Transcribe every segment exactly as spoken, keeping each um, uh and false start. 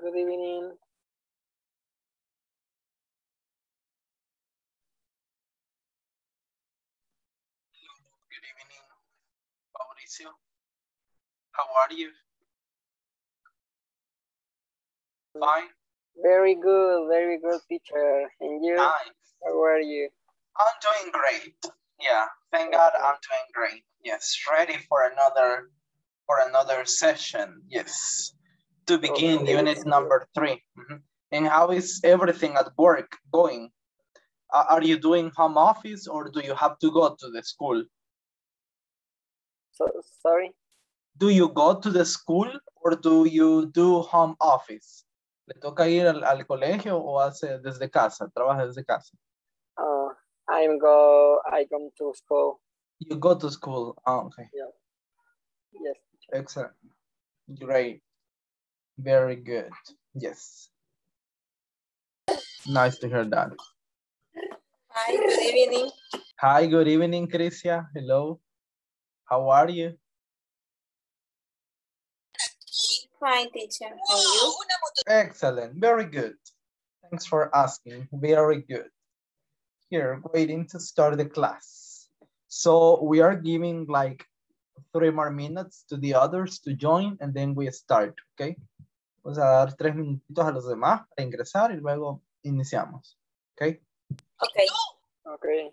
Good evening. Good evening, Mauricio. How are you? Fine. Very good, very good, teacher. And you? Nice. How are you? I'm doing great. Yeah, thank God I'm doing great. Yes, ready for another for another session. Yes. To begin okay. Unit number three. Mm-hmm. And how is everything at work going? Uh, are you doing home office or do you have to go to the school? So, sorry? Do you go to the school or do you do home office? ¿Le toca ir al, al colegio o hace desde casa? ¿Trabaja desde casa? Uh, I'm go, I go to school. You go to school? Oh, okay. Yeah. Yes. Excellent. Great. Very good. Yes. Nice to hear that. Hi, good evening. Hi, good evening, Crisia. Hello. How are you? Fine, teacher. How are you? Excellent. Very good. Thanks for asking. Very good. Here, waiting to start the class. So we are giving like three more minutes to the others to join and then we start, okay? Vamos a dar tres minutitos a los demás para ingresar y luego iniciamos. ¿Ok? Ok. Ok.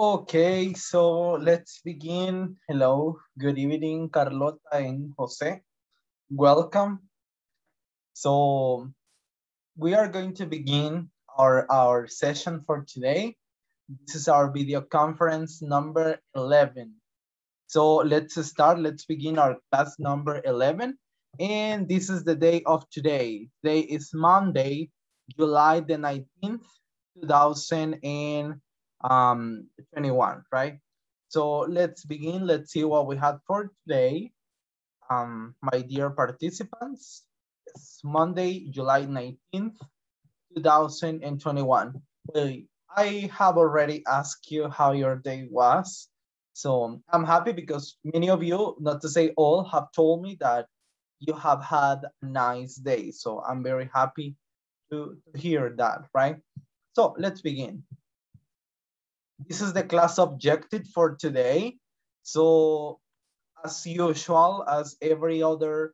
Okay, so let's begin. Hello, good evening, Carlota and Jose. Welcome. So we are going to begin our, our session for today. This is our video conference number eleven. So let's start, let's begin our class number eleven. And this is the day of today. Today is Monday, July the nineteenth, two thousand twenty-one, um twenty-one, right? So let's begin. Let's see what we had for today. Um, my dear participants, it's Monday, July nineteenth, two thousand twenty-one. I have already asked you how your day was. So I'm happy because many of you, not to say all, have told me that you have had a nice day. So I'm very happy to hear that, right? So let's begin. This is the class objective for today. So as usual, as every other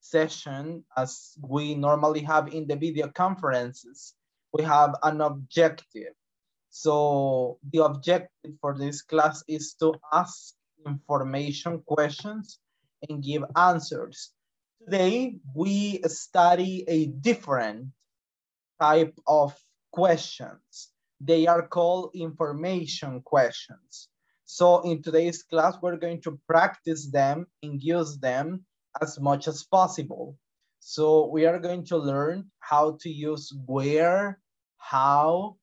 session, as we normally have in the video conferences, we have an objective. So the objective for this class is to ask information questions and give answers. Today, we study a different type of questions. They are called information questions. So in today's class, we're going to practice them and use them as much as possible. So we are going to learn how to use where, how,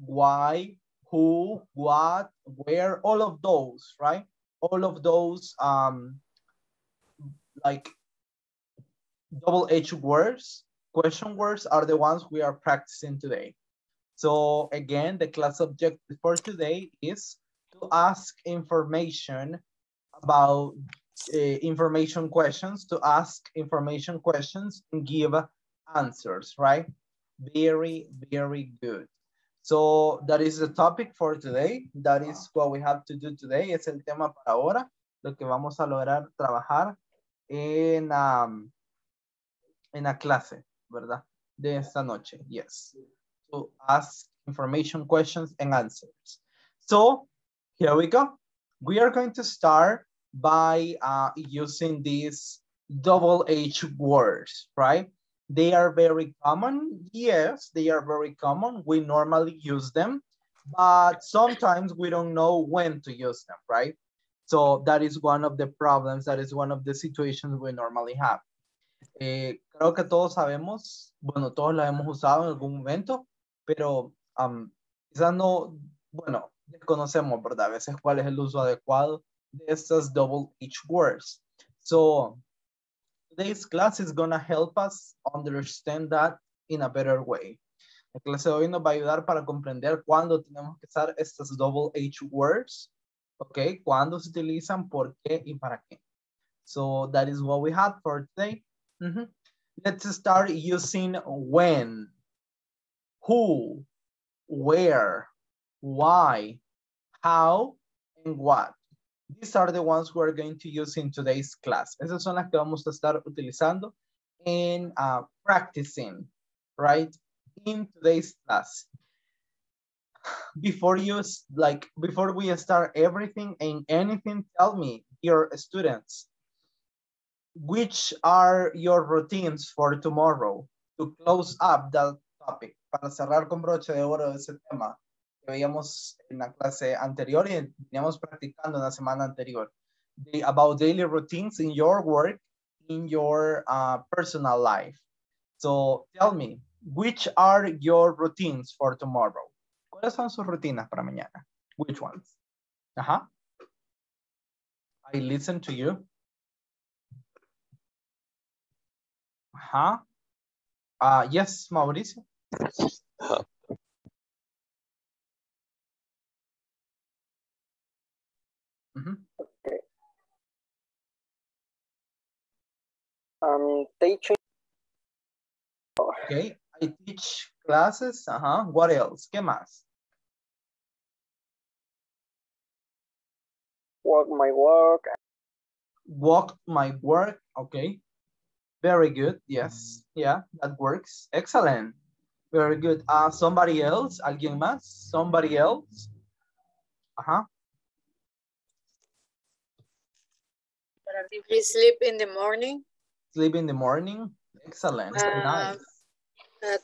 why, who, what, where, all of those, right? All of those um, like double-edged words, question words are the ones we are practicing today. So again, the class objective for today is to ask information about uh, information questions, to ask information questions and give answers, right? Very, very good. So that is the topic for today. That is what we have to do today. Es el tema para ahora, lo que vamos a lograr trabajar en, um, en la clase, ¿verdad? De esta noche, yes. To ask information questions and answers. So here we go. We are going to start by uh, using these double-edged words, right? They are very common. Yes, they are very common. We normally use them, but sometimes we don't know when to use them, right? So that is one of the problems. That is one of the situations we normally have. Eh, creo que todos sabemos, bueno, todos la hemos usado en algún momento, pero um, quizás no, bueno, desconocemos, ¿verdad? A veces cuál es el uso adecuado de estas double-edged words. So today's class is gonna help us understand that in a better way. La clase de hoy nos va a ayudar para comprender cuándo tenemos que usar estas double-edged words, okay? Cuándo se utilizan, por qué y para qué. So that is what we had for today. Mm-hmm. Let's start using when, who, where, why, how, and what. These are the ones we're going to use in today's class. Esas son las que vamos a estar utilizando and uh, practicing, right, in today's class. Before you, like, before we start everything and anything, tell me, dear students, which are your routines for tomorrow to close up that topic? Para cerrar con broche de oro ese tema que veíamos en la clase anterior y veníamos practicando en la semana anterior. The, about daily routines in your work, in your uh, personal life. So tell me, which are your routines for tomorrow? ¿Cuáles son sus rutinas para mañana? Which ones? Uh-huh. I listen to you. Uh-huh. Uh, yes, Mauricio. Mm-hmm. Okay. Um, teaching. Okay, I teach classes. Uh-huh. What else? ¿Qué más? Walk my work. Walk my work. Okay. Very good. Yes. Yeah, that works. Excellent. Very good. Uh, somebody else? ¿Alguien más? Somebody else? Uh-huh. We sleep in the morning. Sleep in the morning. Excellent. Uh, nice. At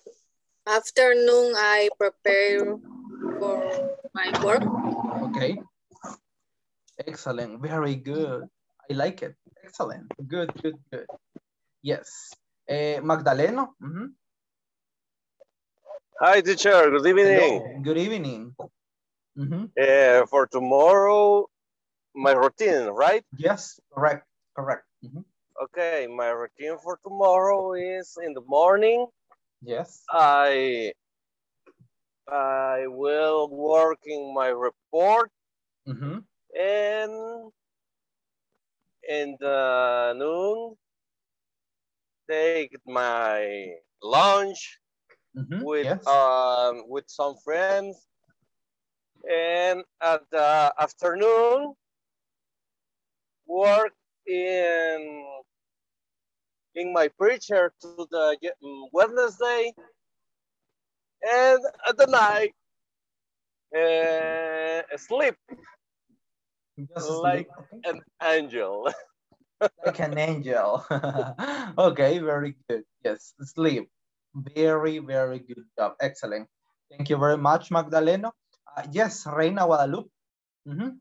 afternoon, I prepare for my work. Okay. Excellent. Very good. I like it. Excellent. Good, good, good. Yes. Uh, Magdaleno. Mm-hmm. Hi, teacher. Good evening. Hello. Good evening. Mm-hmm. uh, for tomorrow, my routine, right? Yes, correct, correct. Mm-hmm. Okay, my routine for tomorrow is in the morning. Yes. I I will work in my report. Mm-hmm. And in the noon, take my lunch mm-hmm. with yes. um with some friends. And at the afternoon, work in in my preacher to the Wednesday, and at the night uh, sleep Just like sleep. an angel. Like an angel. Okay, very good. Yes, sleep. Very, very good job. Excellent. Thank you very much, Magdaleno. Uh, yes, Reina Guadalupe. Mm-hmm.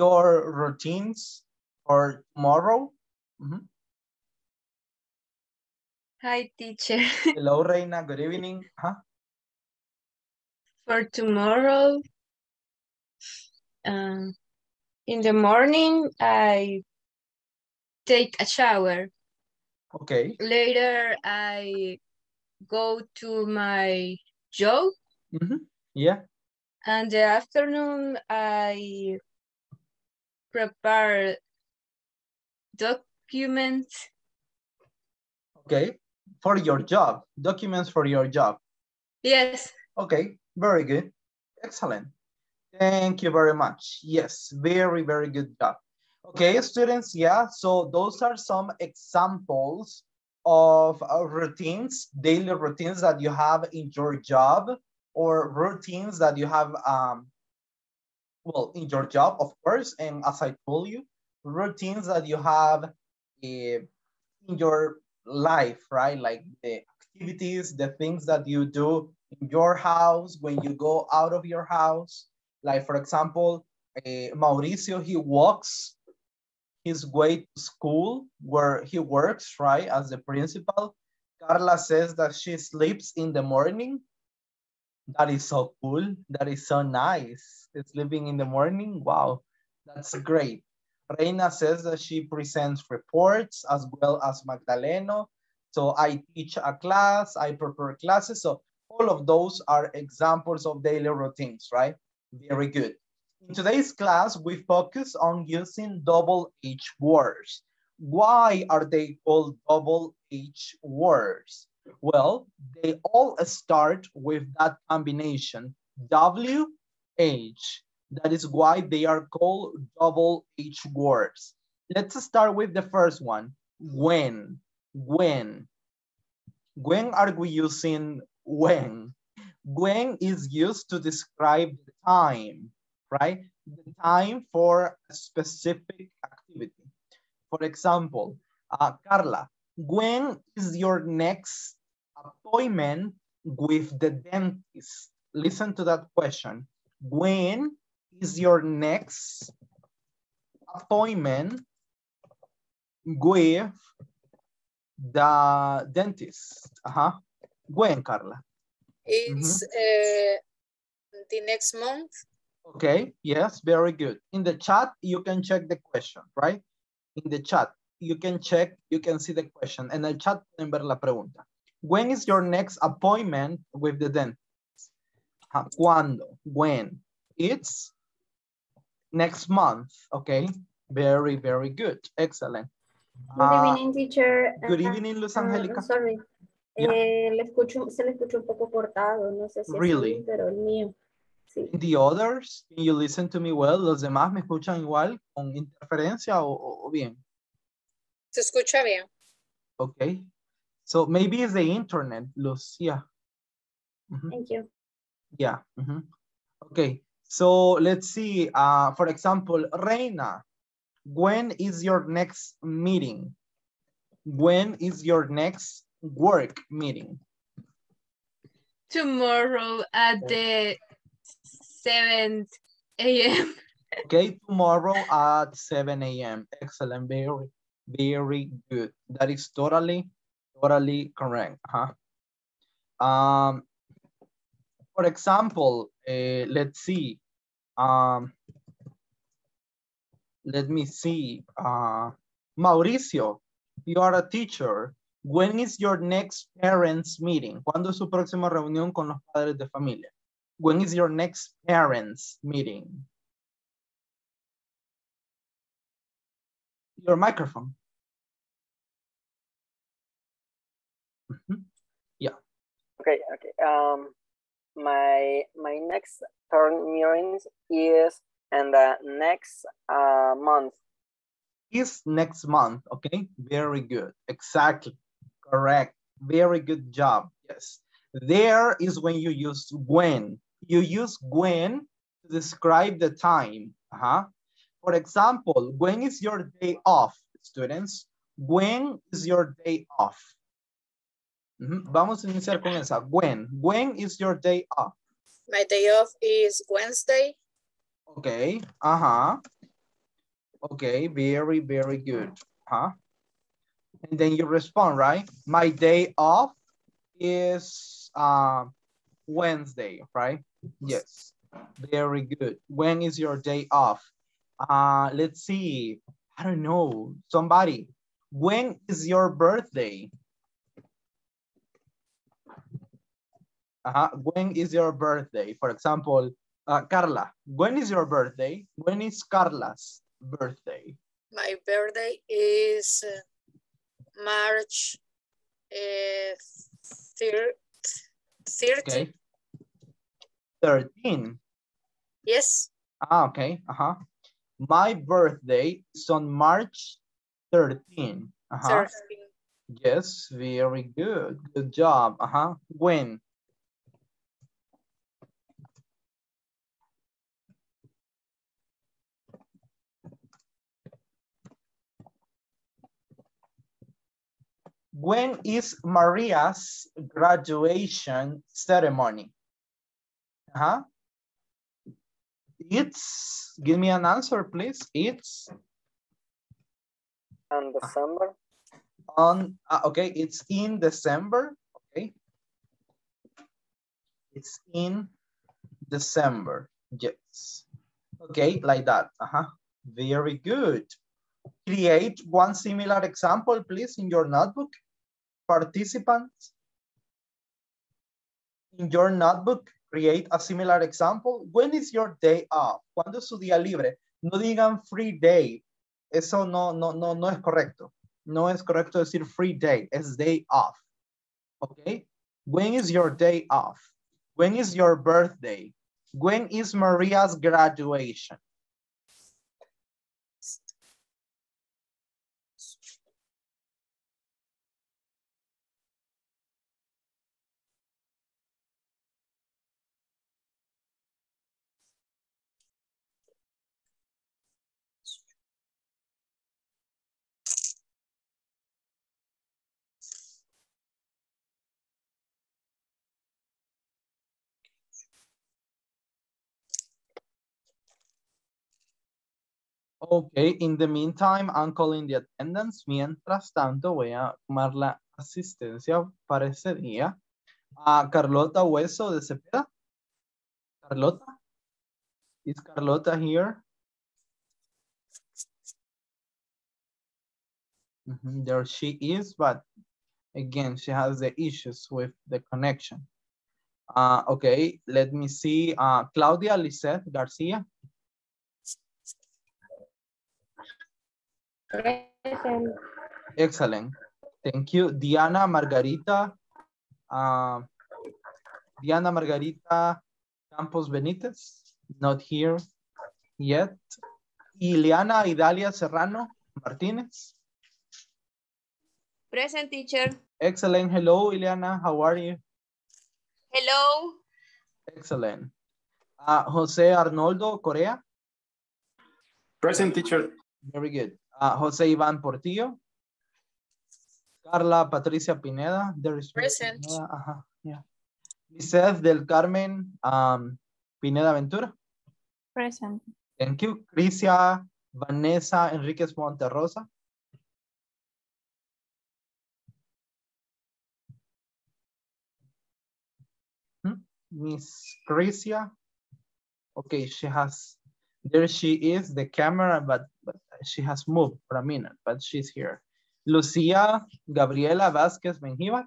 Your routines for tomorrow? Mm-hmm. Hi, teacher. Hello, Reina. Good evening. Huh? For tomorrow, um, in the morning, I take a shower. Okay. Later, I go to my job. Mm-hmm. Yeah. And the afternoon, I prepare documents. Okay. For your job, documents for your job. Yes. Okay, very good. Excellent. Thank you very much. Yes, very, very good job. Okay, students, yeah, so those are some examples of uh, routines, daily routines that you have in your job, or routines that you have, um, well, in your job, of course, and as I told you, routines that you have uh, in your life, right? Like the activities, the things that you do in your house, when you go out of your house. Like, for example, uh, Mauricio, he walks his way to school where he works, right, as the principal. Carla says that she sleeps in the morning. That is so cool. That is so nice. Sleeping in the morning. Wow, that's great. Reina says that she presents reports as well as Magdaleno. So I teach a class, I prepare classes. So all of those are examples of daily routines, right? Very good. In today's class, we focus on using double-H words. Why are they called double-H words? Well, they all start with that combination, W H. That is why they are called double H words. Let's start with the first one, when. When. When are we using when? When is used to describe the time, right? The time for a specific activity. For example, uh, Carla, when is your next appointment with the dentist? Listen to that question. When is your next appointment with the dentist? Uh-huh. When, Carla? It's mm-hmm. uh, the next month. Okay, yes, very good. In the chat, you can check the question, right? In the chat, you can check, you can see the question. En el chat pueden ver la pregunta. When is your next appointment with the dentist? Uh, ¿Cuándo? When? It's next month, okay? Very, very good. Excellent. Good evening, uh, teacher. Good evening, Luz Angélica. Uh, sorry. Yeah. Eh, le escucho, se le escucho un poco cortado. No sé si really? Es, pero el mío. Sí. The others, can you listen to me well? ¿Los demás me escuchan igual con interferencia o, o bien? Se escucha bien. Okay. So maybe it's the internet, Luz. Yeah. Mm-hmm. Thank you. Yeah. Mm-hmm. Okay. So let's see, uh, for example, Reina, when is your next meeting? When is your next work meeting? Tomorrow at the seven A M Okay, tomorrow at seven A M Excellent, very, very good. That is totally, totally correct. Huh? Um, for example, uh, let's see. Um, let me see, uh, Mauricio, you are a teacher. When is your next parents meeting? ¿Cuándo es su próxima reunión con los padres de familia? When is your next parents meeting? Your microphone. Mm-hmm. Yeah. Okay, okay. Um, my my next turn meetings is in the next uh, month. Is next month, okay? Very good, exactly. Correct, very good job, yes. There is when you use when. You use when to describe the time. Uh-huh. For example, when is your day off, students? When is your day off? Mm-hmm. Vamos a iniciar con esa, when. When is your day off? My day off is Wednesday. Okay, uh-huh. Okay, very, very good, huh? And then you respond, right? My day off is uh, Wednesday, right? Yes, very good. When is your day off? Uh, let's see, I don't know, somebody. When is your birthday? Uh-huh. When is your birthday? For example, uh, Carla, when is your birthday? When is Carla's birthday? My birthday is March uh, thirteenth. Okay. thirteen. Yes. Ah, okay. Uh-huh. My birthday is on March thirteenth. Uh-huh. Yes, very good. Good job. Uh-huh. When? When is Maria's graduation ceremony? Uh-huh. It's, give me an answer, please. It's? On December. On, uh, okay, it's in December. Okay. It's in December, yes. Okay, like that, uh-huh. Very good. Create one similar example, please, in your notebook. Participants, in your notebook, create a similar example. When is your day off? ¿Cuándo es su día libre? No digan free day. Eso no, no, no, no es correcto. No es correcto decir free day. Es day off. Okay? When is your day off? When is your birthday? When is Maria's graduation? Okay, in the meantime, I'm calling the attendance. Mientras tanto, voy a tomar la asistencia para ese día. Uh, Carlota Hueso de Cepeda. Carlota? Is Carlota here? Mm-hmm, there she is, but again, she has the issues with the connection. Uh, okay, let me see. Uh, Claudia Lisette Garcia. Present. Excellent. Thank you. Diana Margarita. Uh, Diana Margarita Campos Benitez. Not here yet. Ileana Idalia Serrano Martinez. Present, teacher. Excellent. Hello, Ileana. How are you? Hello. Excellent. Uh, Jose Arnoldo Correa. Present, teacher. Very good. Uh, Jose Ivan Portillo. Carla Patricia Pineda. There is present. Pineda. Uh-huh. Yeah. Lisette del Carmen um, Pineda Ventura. Present. Thank you. Crisia Vanessa Enriquez Monterrosa. Hmm? Miss Crisia. Okay, she has, there she is, the camera, but, but she has moved for a minute, but she's here. Lucia Gabriela Vázquez Menjivar.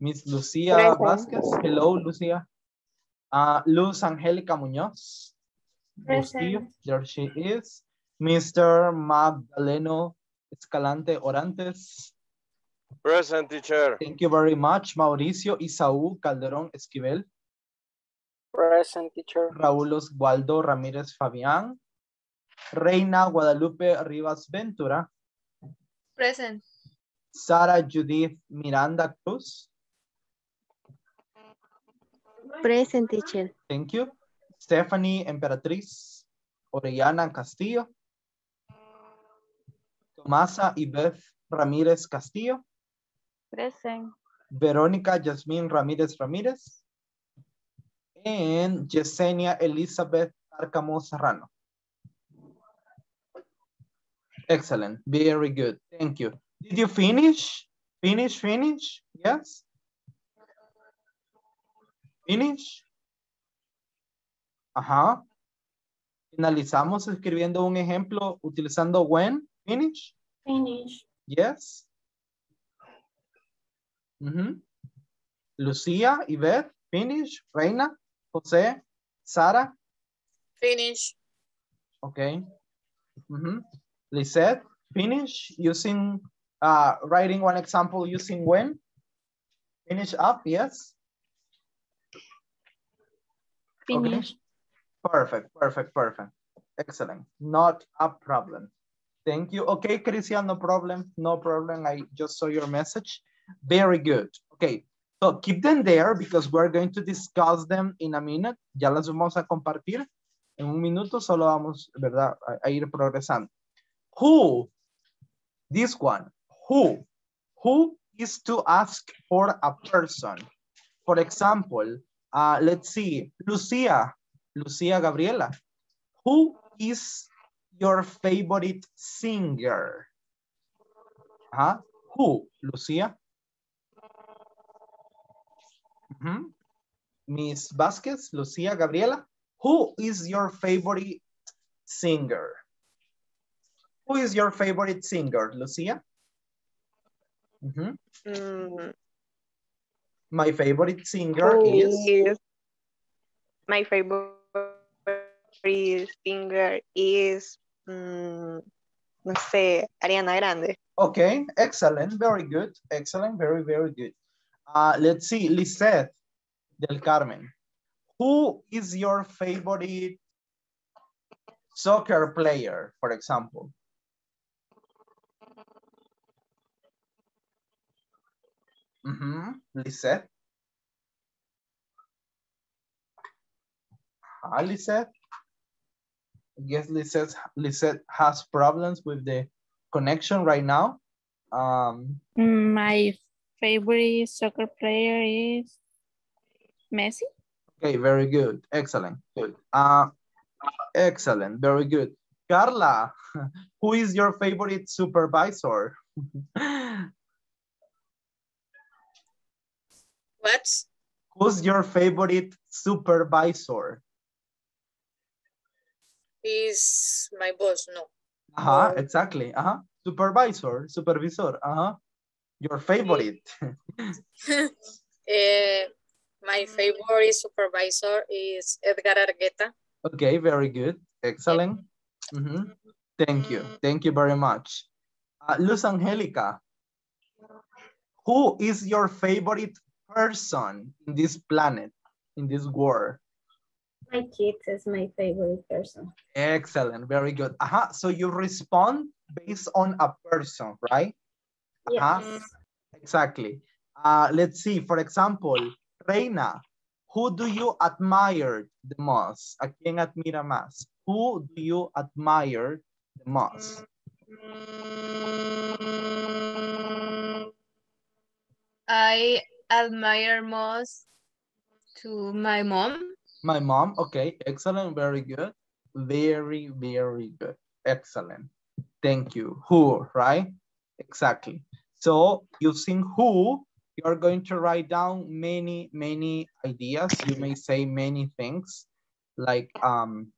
Miss Lucia Present. Vázquez. Hello, Lucia. Uh, Luz Angélica Muñoz. Present. There she is. Mister Magdaleno Escalante Orantes. Present, teacher. Thank you very much. Mauricio Isaú Calderón Esquivel. Present, teacher. Raúl Oswaldo Ramírez Fabián. Reina Guadalupe Rivas Ventura. Present. Sara Judith Miranda Cruz. Present, teacher. Thank you. Stephanie Emperatriz Orellana Castillo. Tomasa Ibeth Ramírez Castillo. Present. Verónica Yasmín Ramírez Ramírez. And Yesenia Elizabeth Arcamo Serrano. Excellent. Very good. Thank you. Did you finish? Finish, finish? Yes? Finish? Ajá. Finalizamos escribiendo un ejemplo utilizando when. Finish? Finish. Yes? Mm-hmm. Lucía, Ivette, finish. Reina, José, Sara. Finish. Okay. Mm-hmm. Lisette, finish using, uh, writing one example using when. Finish up, yes? Finish. Okay. Perfect, perfect, perfect. Excellent. Not a problem. Thank you. Okay, Christian, no problem. No problem. I just saw your message. Very good. Okay, so keep them there because we're going to discuss them in a minute. Ya las vamos a compartir. En un minuto solo vamos, ¿verdad? A, a ir progresando. Who? This one. Who? Who is to ask for a person? For example, uh, let's see. Lucia. Lucia Gabriela. Who is your favorite singer? Uh-huh. Who? Lucia. Mm-hmm. Miss Vasquez. Lucia Gabriela. Who is your favorite singer? Who is your favorite singer, Lucia? Mm-hmm. Mm. My favorite singer Who is... is... My favorite singer is, um, no sé, Ariana Grande. Okay, excellent, very good. Excellent, very, very good. Uh, let's see, Lisette del Carmen. Who is your favorite soccer player, for example? Mm-hmm. Lisette. Hi, Lisette. I guess Lisette, Lisette has problems with the connection right now. Um, My favorite soccer player is Messi. Okay, very good. Excellent. Good. Uh, excellent. Very good. Carla, who is your favorite supervisor? What? Who's your favorite supervisor? Is my boss, no. Uh-huh, exactly. Uh-huh. Supervisor, supervisor. Uh-huh. Your favorite. uh, my favorite supervisor is Edgar Argueta. Okay, very good. Excellent. Mm-hmm. Thank you. Thank you very much. Uh, Luz Angelica, who is your favorite person in this planet, in this world? My kids is my favorite person. Excellent, very good. Uh-huh. So you respond based on a person, right? Uh-huh. Yes. Exactly. Uh, let's see, for example, Reina, who do you admire the most? ¿A quién admira más? Who do you admire the most? I admire most to my mom. My mom, okay, excellent, very good. Very, very good, excellent. Thank you, who, right? Exactly. So using who, you're going to write down many, many ideas. You may say many things like, um,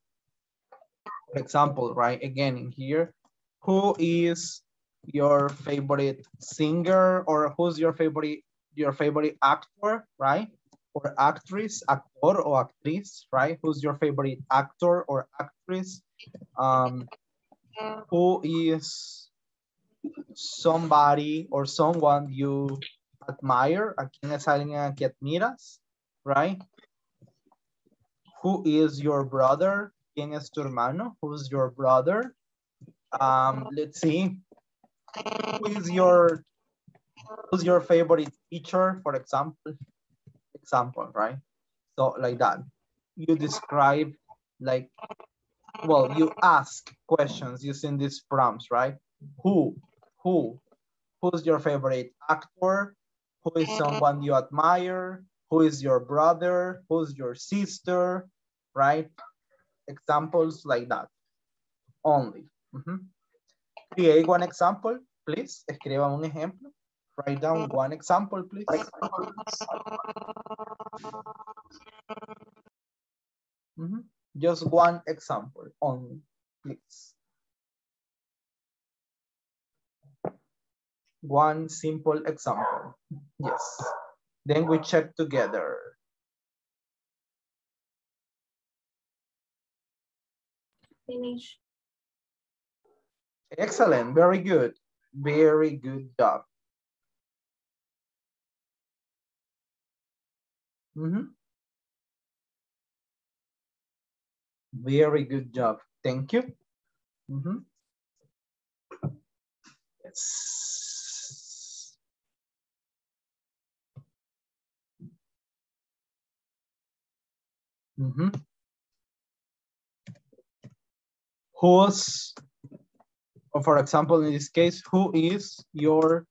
for example, right, again in here, Who is your favorite singer, or who's your favorite your favorite actor, right? Or actress, actor or actriz, right? Who's your favorite actor or actress? Um, who is somebody or someone you admire? ¿A quién es alguien que admiras, right? Who is your brother? ¿Quién es tu hermano? Who's your brother? Um, let's see. Who is your who's your favorite teacher, for example? Example, right? So like that. You describe, like, well, you ask questions using these prompts, right? Who, who, who's your favorite actor? Who is someone you admire? Who is your brother? Who's your sister, right? Examples like that only. Mm-hmm. Create one example, please. Escriba un ejemplo. Write down one example, please. Mm-hmm. Just one example only, please. One simple example. Yes. Then we check together. Finish. Excellent. Very good. Very good job. Mm-hmm. Very good job. Thank you. Mm-hmm. Yes. Mm-hmm. Who's, or for example, in this case, who is your,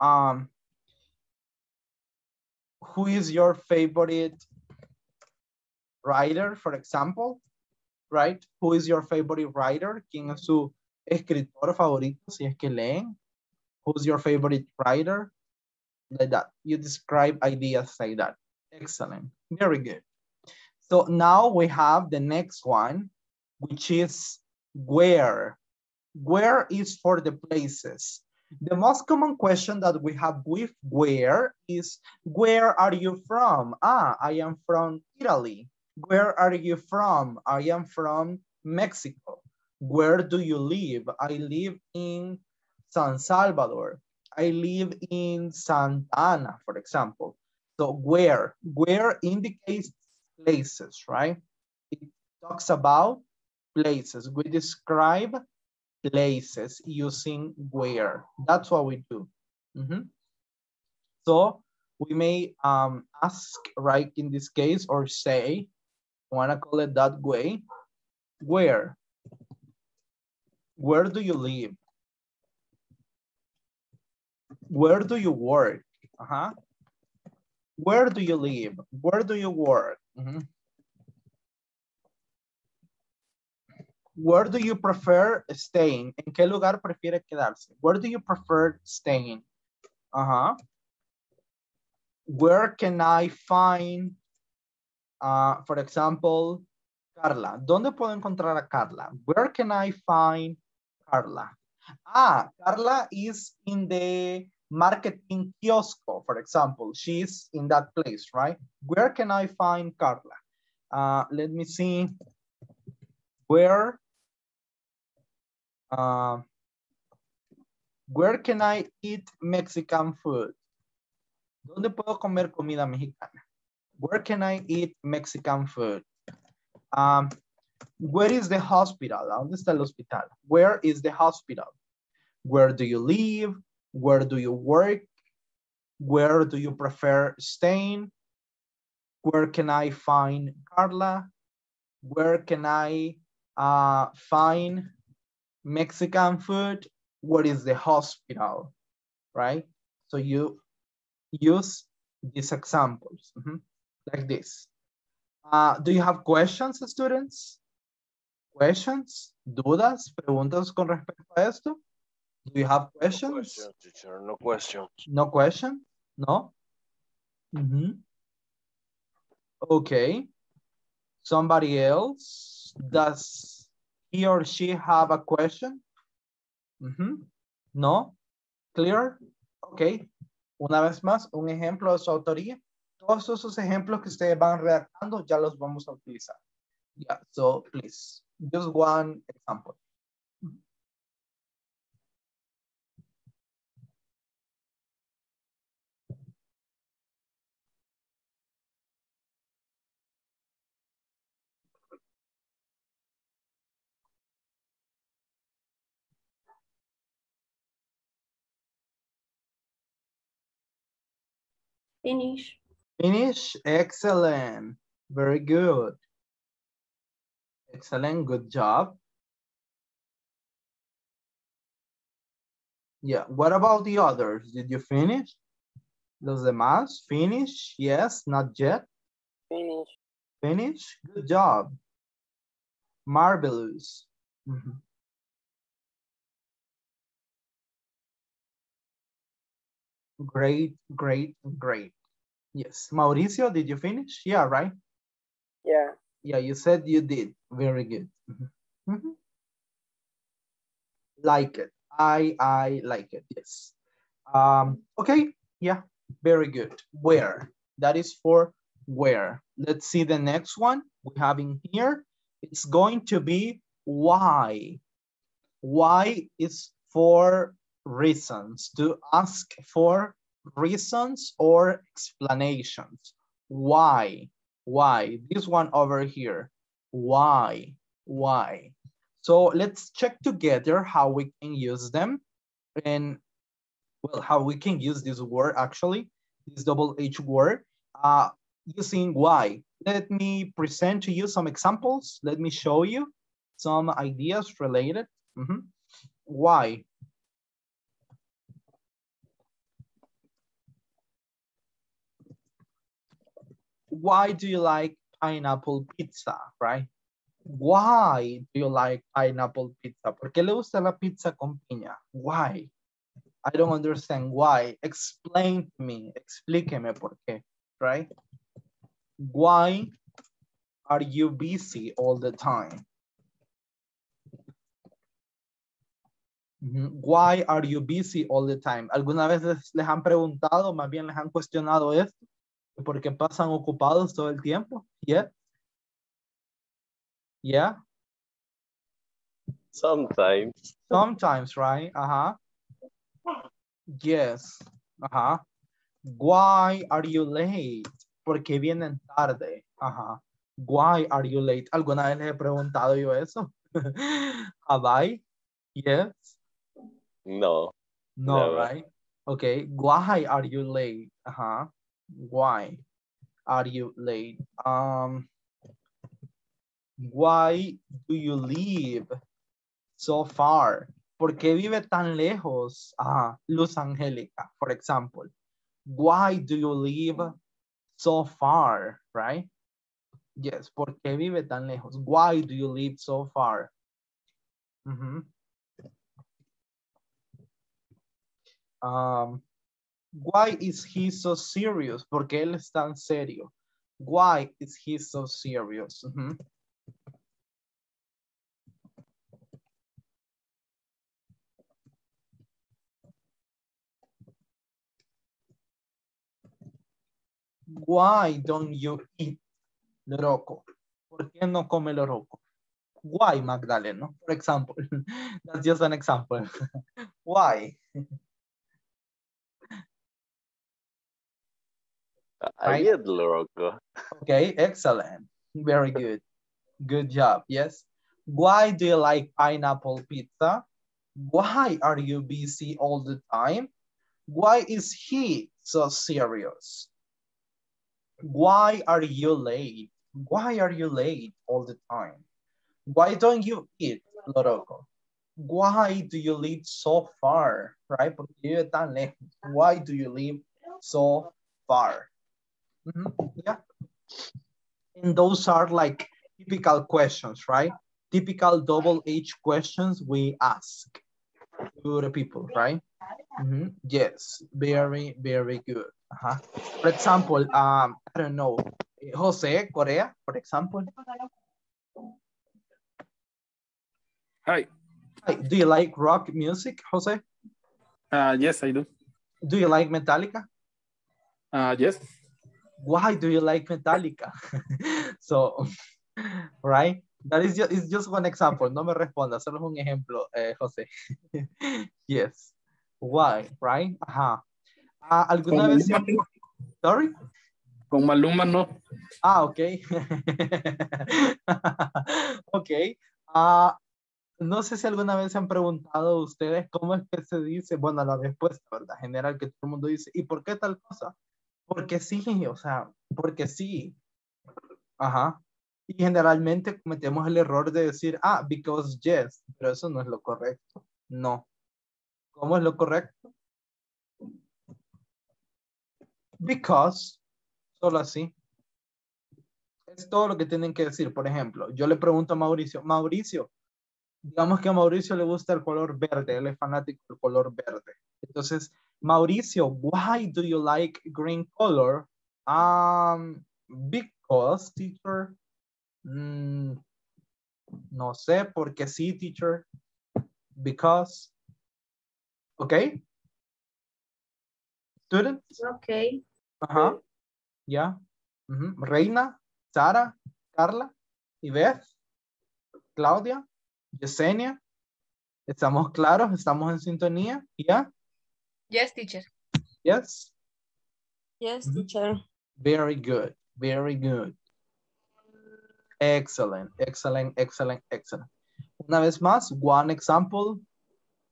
um, who is your favorite writer, for example, right? Who is your favorite writer? ¿Quién es su escritor favorito, si es que leen? Who's your favorite writer? Like that. You describe ideas like that. Excellent. Very good. So now we have the next one, which is where. Where is for the places. The most common question that we have with where is, where are you from? Ah, I am from Italy. Where are you from? I am from Mexico. Where do you live? I live in San Salvador. I live in Santa Ana, for example. So where, where indicates places, right? It talks about places. We describe places using where. That's what we do. Mm-hmm. So we may um, ask, right, in this case, or say, I want to call it that way, where? Where do you live? Where do you work? Uh-huh. Where do you live? Where do you work? Mm-hmm. Where do you prefer staying? ¿En qué lugar prefiere quedarse? Where do you prefer staying? Uh-huh. Where can I find, uh, for example, Carla? ¿Dónde puedo encontrar a Carla? Where can I find Carla? Ah, Carla is in the marketing kiosk, for example. She's in that place, right? Where can I find Carla? Uh, let me see. Where... Uh, where can I eat Mexican food? ¿Dónde puedo comer comida mexicana? Where can I eat Mexican food? Um, where is the hospital? ¿Dónde está el hospital? Where is the hospital? Where do you live? Where do you work? Where do you prefer staying? Where can I find Carla? Where can I uh, find Mexican food? What is the hospital, right? So you use these examples, mm-hmm, like this. Uh, do you have questions, students? Questions, dudas, preguntas con respecto a esto? Do you have questions? No questions, teacher, no questions. No question? No? Mm-hmm. Okay. Somebody else, does he or she have a question? Uh-huh. No. Clear. Ok. Una vez más, un ejemplo de su autoría. Todos esos ejemplos que ustedes van redactando ya los vamos a utilizar. Yeah, so please, just one example. Finish. Finish. Excellent. Very good. Excellent. Good job. Yeah. What about the others? Did you finish? Los demás. Finish. Yes. Not yet. Finish. Finish. Good job. Marvelous. Mm-hmm. Great, great, great. Yes. Mauricio, did you finish? Yeah, right? Yeah. Yeah, you said you did. Very good. Mm-hmm. Mm-hmm. Like it. I, I like it. Yes. Um, okay. Yeah. Very good. Where? That is for where. Let's see the next one we have in here. It's going to be why. Why is for reasons, to ask for reasons or explanations. Why? Why? This one over here. Why? Why? So let's check together how we can use them and, well, how we can use this word actually, this double H word, uh, using why. Let me present to you some examples. Let me show you some ideas related. Mm-hmm. Why? Why do you like pineapple pizza, right? Why do you like pineapple pizza? ¿Por qué le gusta la pizza con piña? Why? I don't understand why. Explain to me. Explíqueme por qué, right? Why are you busy all the time? Why are you busy all the time? ¿Alguna vez les han preguntado, más bien les han cuestionado esto? Porque pasan ocupados todo el tiempo. Yeah. Yeah. Sometimes. Sometimes, right? Uh-huh. Yes. Uh-huh. Why are you late? Porque vienen tarde. Uh-huh. Why are you late? ¿Alguna vez les he preguntado yo eso? Have I? Yes. No. No, never. Right? Okay. Why are you late? Uh-huh. Why are you late? Um, why do you live so far? ¿Por qué vive tan lejos? Uh, Luz Angélica, for example. Why do you live so far, right? Yes, ¿por qué vive tan lejos? Why do you live so far? Mm-hmm. Um. Why is he so serious? Porque él es tan serio. Why is he so serious? Uh-huh. Why don't you eat loroco? ¿Por qué no come loroco? Why, Magdalena? For example, that's just an example. Why? I get loroco. Okay, excellent. Very good. Good job. Yes. Why do you like pineapple pizza? Why are you busy all the time? Why is he so serious? Why are you late? Why are you late all the time? Why don't you eat loroco? Why do you live so far? Right? Why do you live so far? Mm-hmm. Yeah, and those are like typical questions, right? Typical double H questions we ask to the people, right? Mm-hmm. Yes, very, very good. Uh-huh. For example, um, I don't know, Jose Correa, for example. Hi. Hi, do you like rock music, Jose? Uh, yes, I do. Do you like Metallica? Uh, yes. Why do you like Metallica? So, right? That is just, it's just one example. No me responda, solo es un ejemplo, eh, Jose. Yes. Why, right? Ajá. Uh, ¿Alguna vez? Maluma. Sorry? Con Maluma no. Ah, ok. Ok. Uh, no sé si alguna vez se han preguntado ustedes cómo es que se dice, bueno, la respuesta, ¿verdad? General que todo el mundo dice, ¿y por qué tal cosa? Porque sí, o sea, porque sí. Ajá. Y generalmente cometemos el error de decir, ah, because yes, pero eso no es lo correcto. No. ¿Cómo es lo correcto? Because, solo así. Es todo lo que tienen que decir. Por ejemplo, yo le pregunto a Mauricio, Mauricio, digamos que a Mauricio le gusta el color verde, él es fanático del color verde. Entonces, Mauricio, why do you like green color? Um, because, teacher. Mm, no sé, porque sí, teacher. Because. Okay. Students? Okay. Ajá. Uh-huh. Ya. Yeah. Uh-huh. Reina, Sara, Carla, Ivette, Claudia, Yesenia. ¿Estamos claros? ¿Estamos en sintonía? ¿Ya? Yeah. Yes, teacher. Yes. Yes, mm-hmm. Teacher. Very good. Very good. Excellent. Excellent. Excellent. Excellent. Una vez más, one example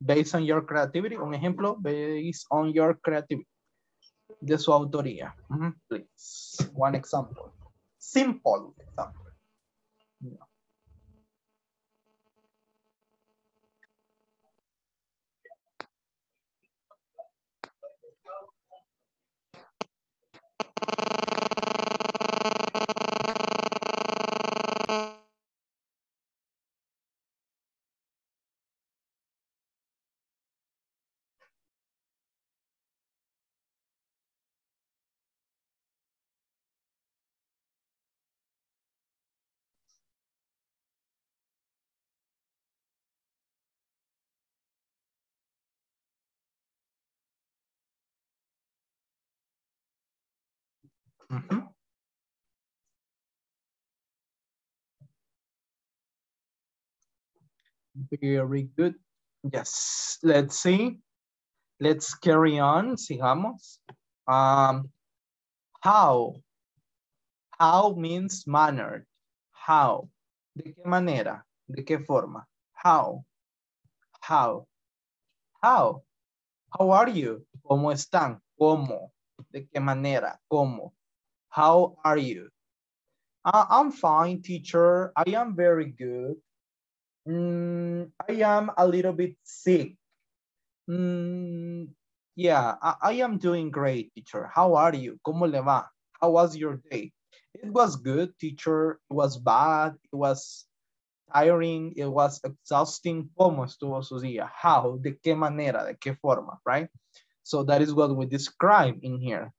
based on your creativity. Un ejemplo based on your creativity. De su autoría. Mm-hmm. Please. One example. Simple example. Yeah. Mm-hmm. Very good. Yes. Let's see. Let's carry on. Sigamos. Um, how. How means mannered. How. ¿De qué manera? ¿De qué forma? How. How. How. How are you? ¿Cómo están? ¿Cómo? ¿De qué manera? ¿Cómo? How are you? Uh, I'm fine, teacher. I am very good. Mm, I am a little bit sick. Mm, yeah, I, I am doing great, teacher. How are you? ¿Cómo le va? How was your day? It was good, teacher. It was bad. It was tiring. It was exhausting. ¿Cómo estuvo su día? How? ¿De qué manera? ¿De qué forma? Right? So that is what we describe in here.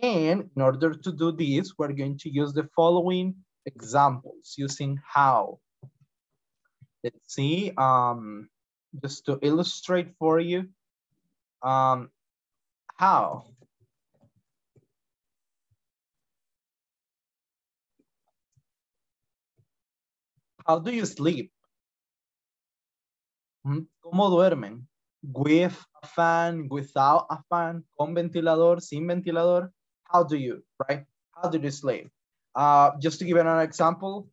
And in order to do this, we're going to use the following examples using how. Let's see, um, just to illustrate for you, um, how. How do you sleep? ¿Cómo duermen? With a fan, without a fan, con ventilador, sin ventilador. How do you, right? How do you sleep? Uh, just to give another example.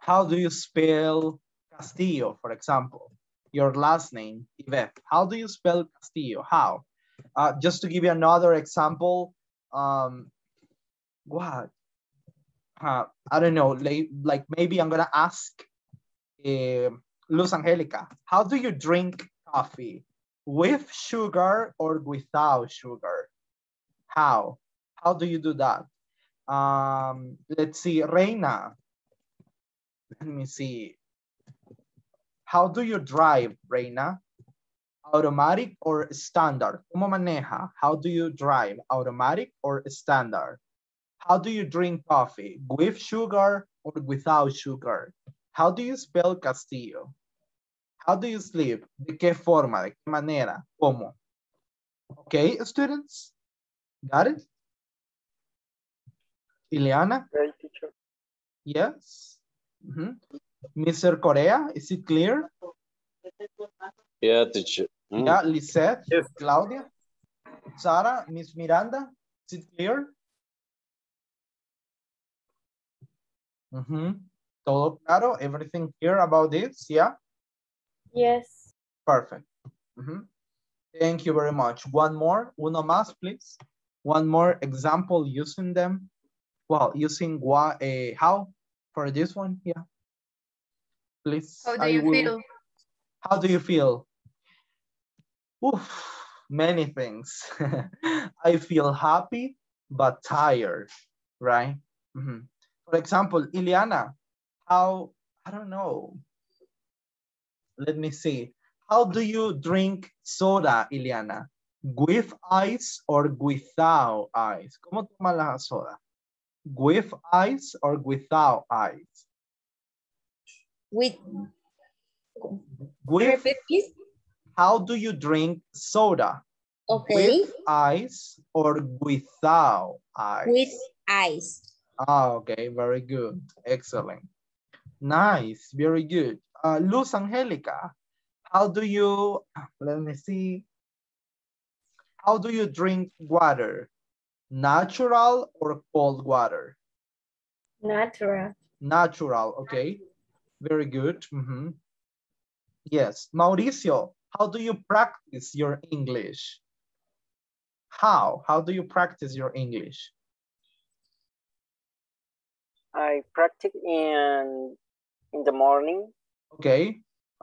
How do you spell Castillo, for example? Your last name, Yvette. How do you spell Castillo? How? Uh, just to give you another example. Um, what? Uh, I don't know. Like, like maybe I'm going to ask uh, Luz Angelica. How do you drink coffee? With sugar or without sugar? How? How do you do that? Um, let's see, Reina. Let me see. How do you drive, Reina? Automatic or standard? ¿Cómo maneja? How do you drive? Automatic or standard? How do you drink coffee? With sugar or without sugar? How do you spell Castillo? How do you sleep? ¿De qué forma? ¿De qué manera? ¿Cómo? Okay, students? Got it? Ileana? Great teacher. Yes. Mm-hmm. Mister Correa, is it clear? Yeah, teacher. Mm. Yeah, Lisette, yes. Claudia, Sarah, Miss Miranda, is it clear? Mm-hmm. Todo claro, everything clear about this, yeah? Yes. Perfect. Mm-hmm. Thank you very much. One more, uno más, please. One more example using them. Well, using what, uh, how for this one, yeah. Please. How do I you will... feel? How do you feel? Oof, many things. I feel happy, but tired, right? Mm-hmm. For example, Ileana, how, I don't know. Let me see. How do you drink soda, Ileana? With ice or without ice? ¿Cómo toma la soda? With ice or without ice? With. With. Repeat, please. How do you drink soda? Okay. With ice or without ice? With ice. Ah, okay. Very good. Excellent. Nice. Very good. Uh, Luz Angelica, how do you, let me see, how do you drink water? Natural or cold water? Natural. Natural, okay. Very good. Mm-hmm. Yes. Mauricio, how do you practice your English? How? How do you practice your English? I practice in, in the morning. Okay,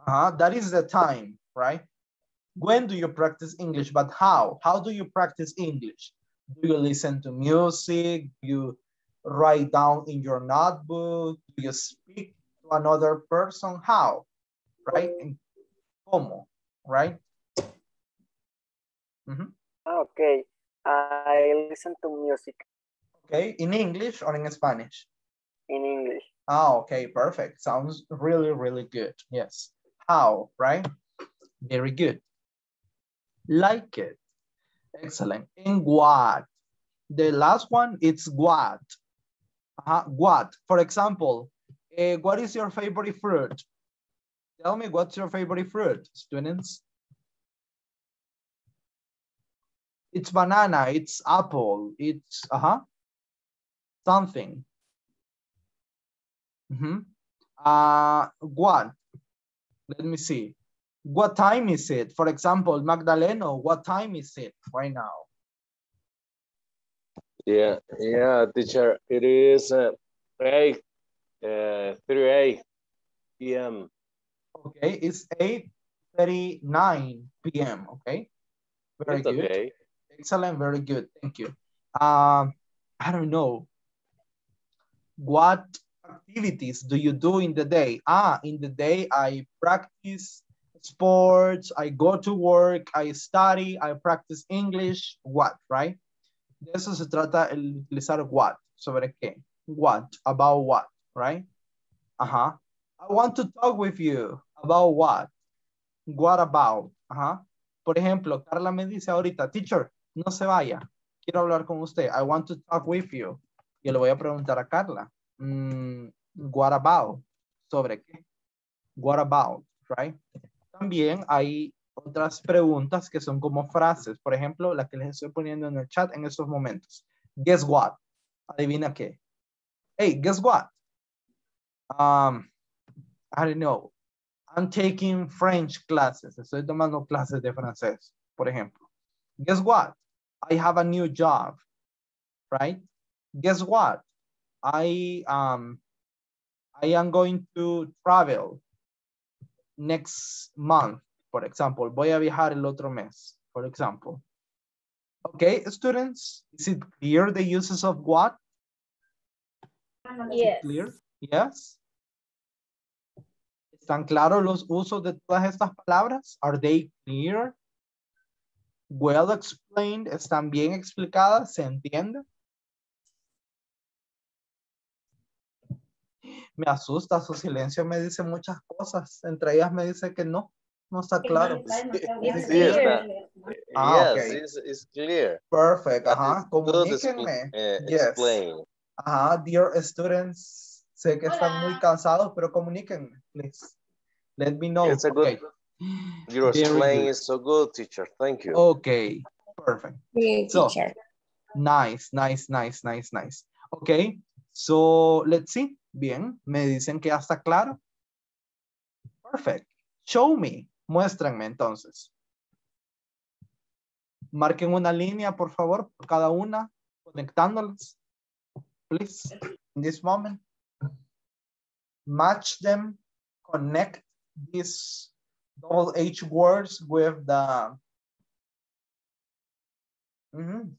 uh-huh. That is the time, right? When do you practice English, but how? How do you practice English? Do you listen to music? Do you write down in your notebook? Do you speak to another person? How, right? And como, right? Mm-hmm. Okay, I listen to music. Okay, in English or in Spanish? In English. Oh, okay, perfect. Sounds really, really good. Yes. How, right? Very good. Like it. Excellent. And what? The last one, it's what. Uh-huh. What? For example, uh, what is your favorite fruit? Tell me, what's your favorite fruit, students? It's banana, it's apple, it's uh-huh, something. Mm-hmm. Uh, what? Let me see. What time is it? For example, Magdaleno, what time is it right now? Yeah, yeah, teacher. It is uh, eight thirty-eight p m Okay, it's eight thirty-nine p m Okay, very good. Okay. Excellent, very good. Thank you. Um, I don't know. What activities do you do in the day? Ah, in the day I practice sports, I go to work, I study, I practice English, what, right? De eso se trata el utilizar what, sobre qué, what, about what, right? Uh-huh. I want to talk with you about what, what about, uh-huh. Por ejemplo, Carla me dice ahorita, teacher, no se vaya, quiero hablar con usted, I want to talk with you. Yo le voy a preguntar a Carla. Mm, what about, sobre qué, what about, right? También hay otras preguntas que son como frases, por ejemplo, las que les estoy poniendo en el chat en estos momentos. Guess what, adivina qué. Hey, guess what, um, I don't know, I'm taking French classes, estoy tomando clases de francés, por ejemplo. Guess what, I have a new job, right? Guess what, I um I am going to travel next month, for example. Voy a viajar el otro mes, for example. Okay, students, is it clear the uses of what? Yes. Is it clear? Yes. ¿Están claros los usos de todas estas palabras? Are they clear? Well explained. ¿Están bien explicadas? ¿Se entiende? me asusta su silencio, me dice muchas cosas, entre ellas me dice que no, no está claro. It's clear. Ah, yes, okay. it's, it's clear. Perfect, ajá, comuníquenme. Uh, yes. Ajá, dear students, sé que Hola. Están muy cansados, pero comuníquenme, please. Let me know. It's a good, okay. Your explaining is so good, teacher. Thank you. Okay, perfect. Great, so, teacher. Nice, nice, nice, nice, nice. Okay, so let's see. Bien, me dicen que ya está claro. Perfect. Show me. Muéstrenme entonces. Marquen una línea, por favor, por cada una, conectándolas. Please, in this moment. Match them, connect these double H words with the... Mm-hmm.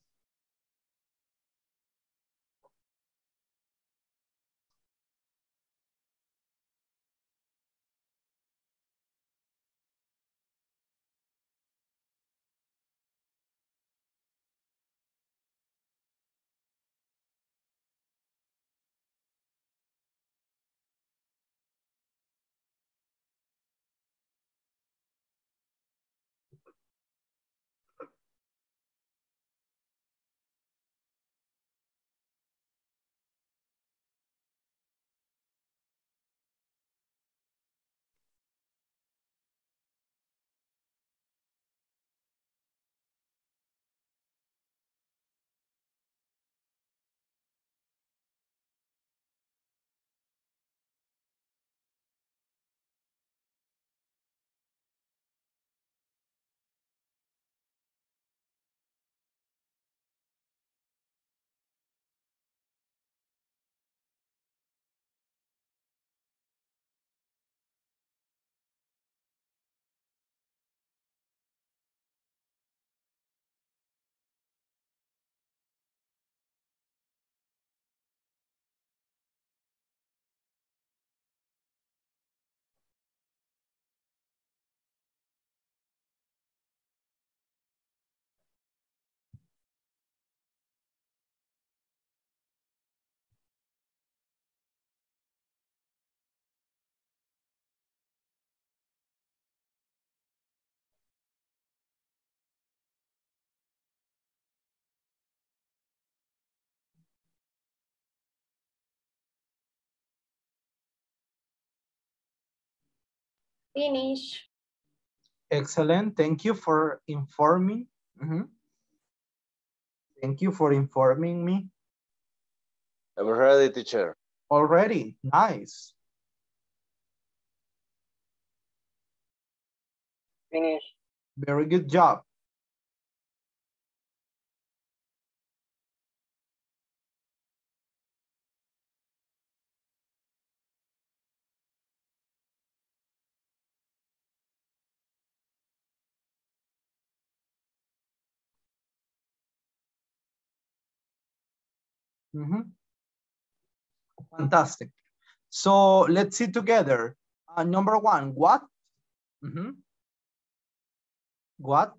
Finish. Excellent. Thank you for informing. Mm-hmm. Thank you for informing me. I'm ready, teacher. Already. Nice. Finish. Very good job. Mm-hmm. Fantastic. So let's see together. Uh, number one, what? Mm-hmm. What?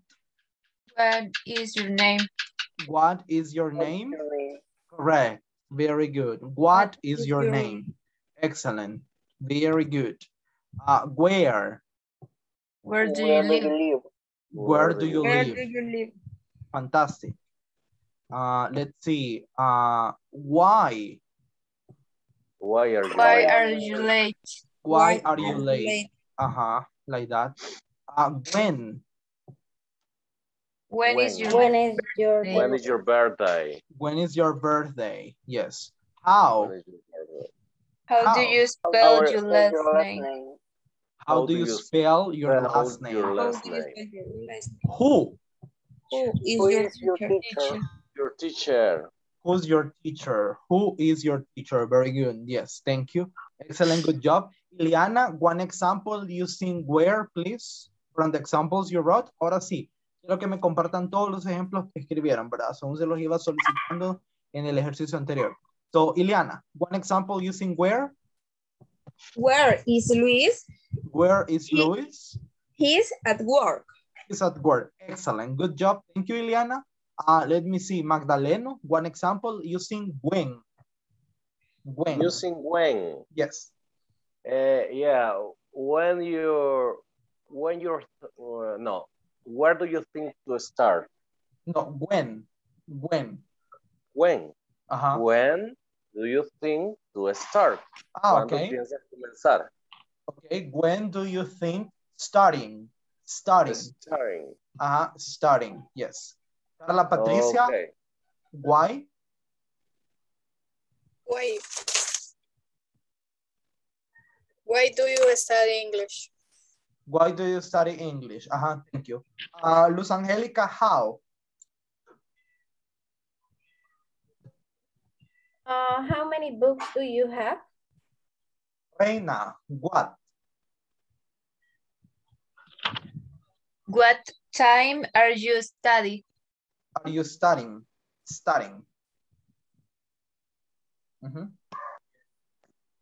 What is your name? What is your name? Correct. Very good. What, what is, is your, your name? name? Excellent. Very good. Uh, where? Where do you live? Where do you live? Where do you live? Fantastic. Uh, let's see. Uh, why? Why are you why late? Are you late? Why, why are you late? late? Uh huh. Like that. Uh, when? When, when is your when is your birthday? when is your birthday? When is your birthday? Yes. How? How, How? do you spell How your last name? name? How, How do you spell your last name? Your last name? Who? Who is, Who is your, your teacher? teacher? Your teacher. Who's your teacher? Who is your teacher? Very good. Yes, thank you. Excellent. Good job. Ileana, one example using where, please, from the examples you wrote. Ahora sí, quiero que me compartan todos los ejemplos que escribieron, ¿verdad? Según se los iba solicitando en el ejercicio anterior. So, Ileana, one example using where. Where is Luis? Where is he, Luis? He's at work. He's at work. Excellent. Good job. Thank you, Ileana. Uh, let me see, Magdaleno, one example using when. When. Using when. Yes. Uh, yeah. When you're, when you're, uh, no. Where do you think to start? No, when. When. When. Uh-huh. When do you think to start? Ah, okay. Okay, when do you think starting? Starting. Starting. Uh-huh, starting, yes. Carla Patricia, okay. Why? Why? Why do you study English? Why do you study English? Uh-huh, thank you. Uh, Luz Angelica, how? Uh, how many books do you have? Reina, what? What time are you studying? Are you studying? Studying. Mm-hmm.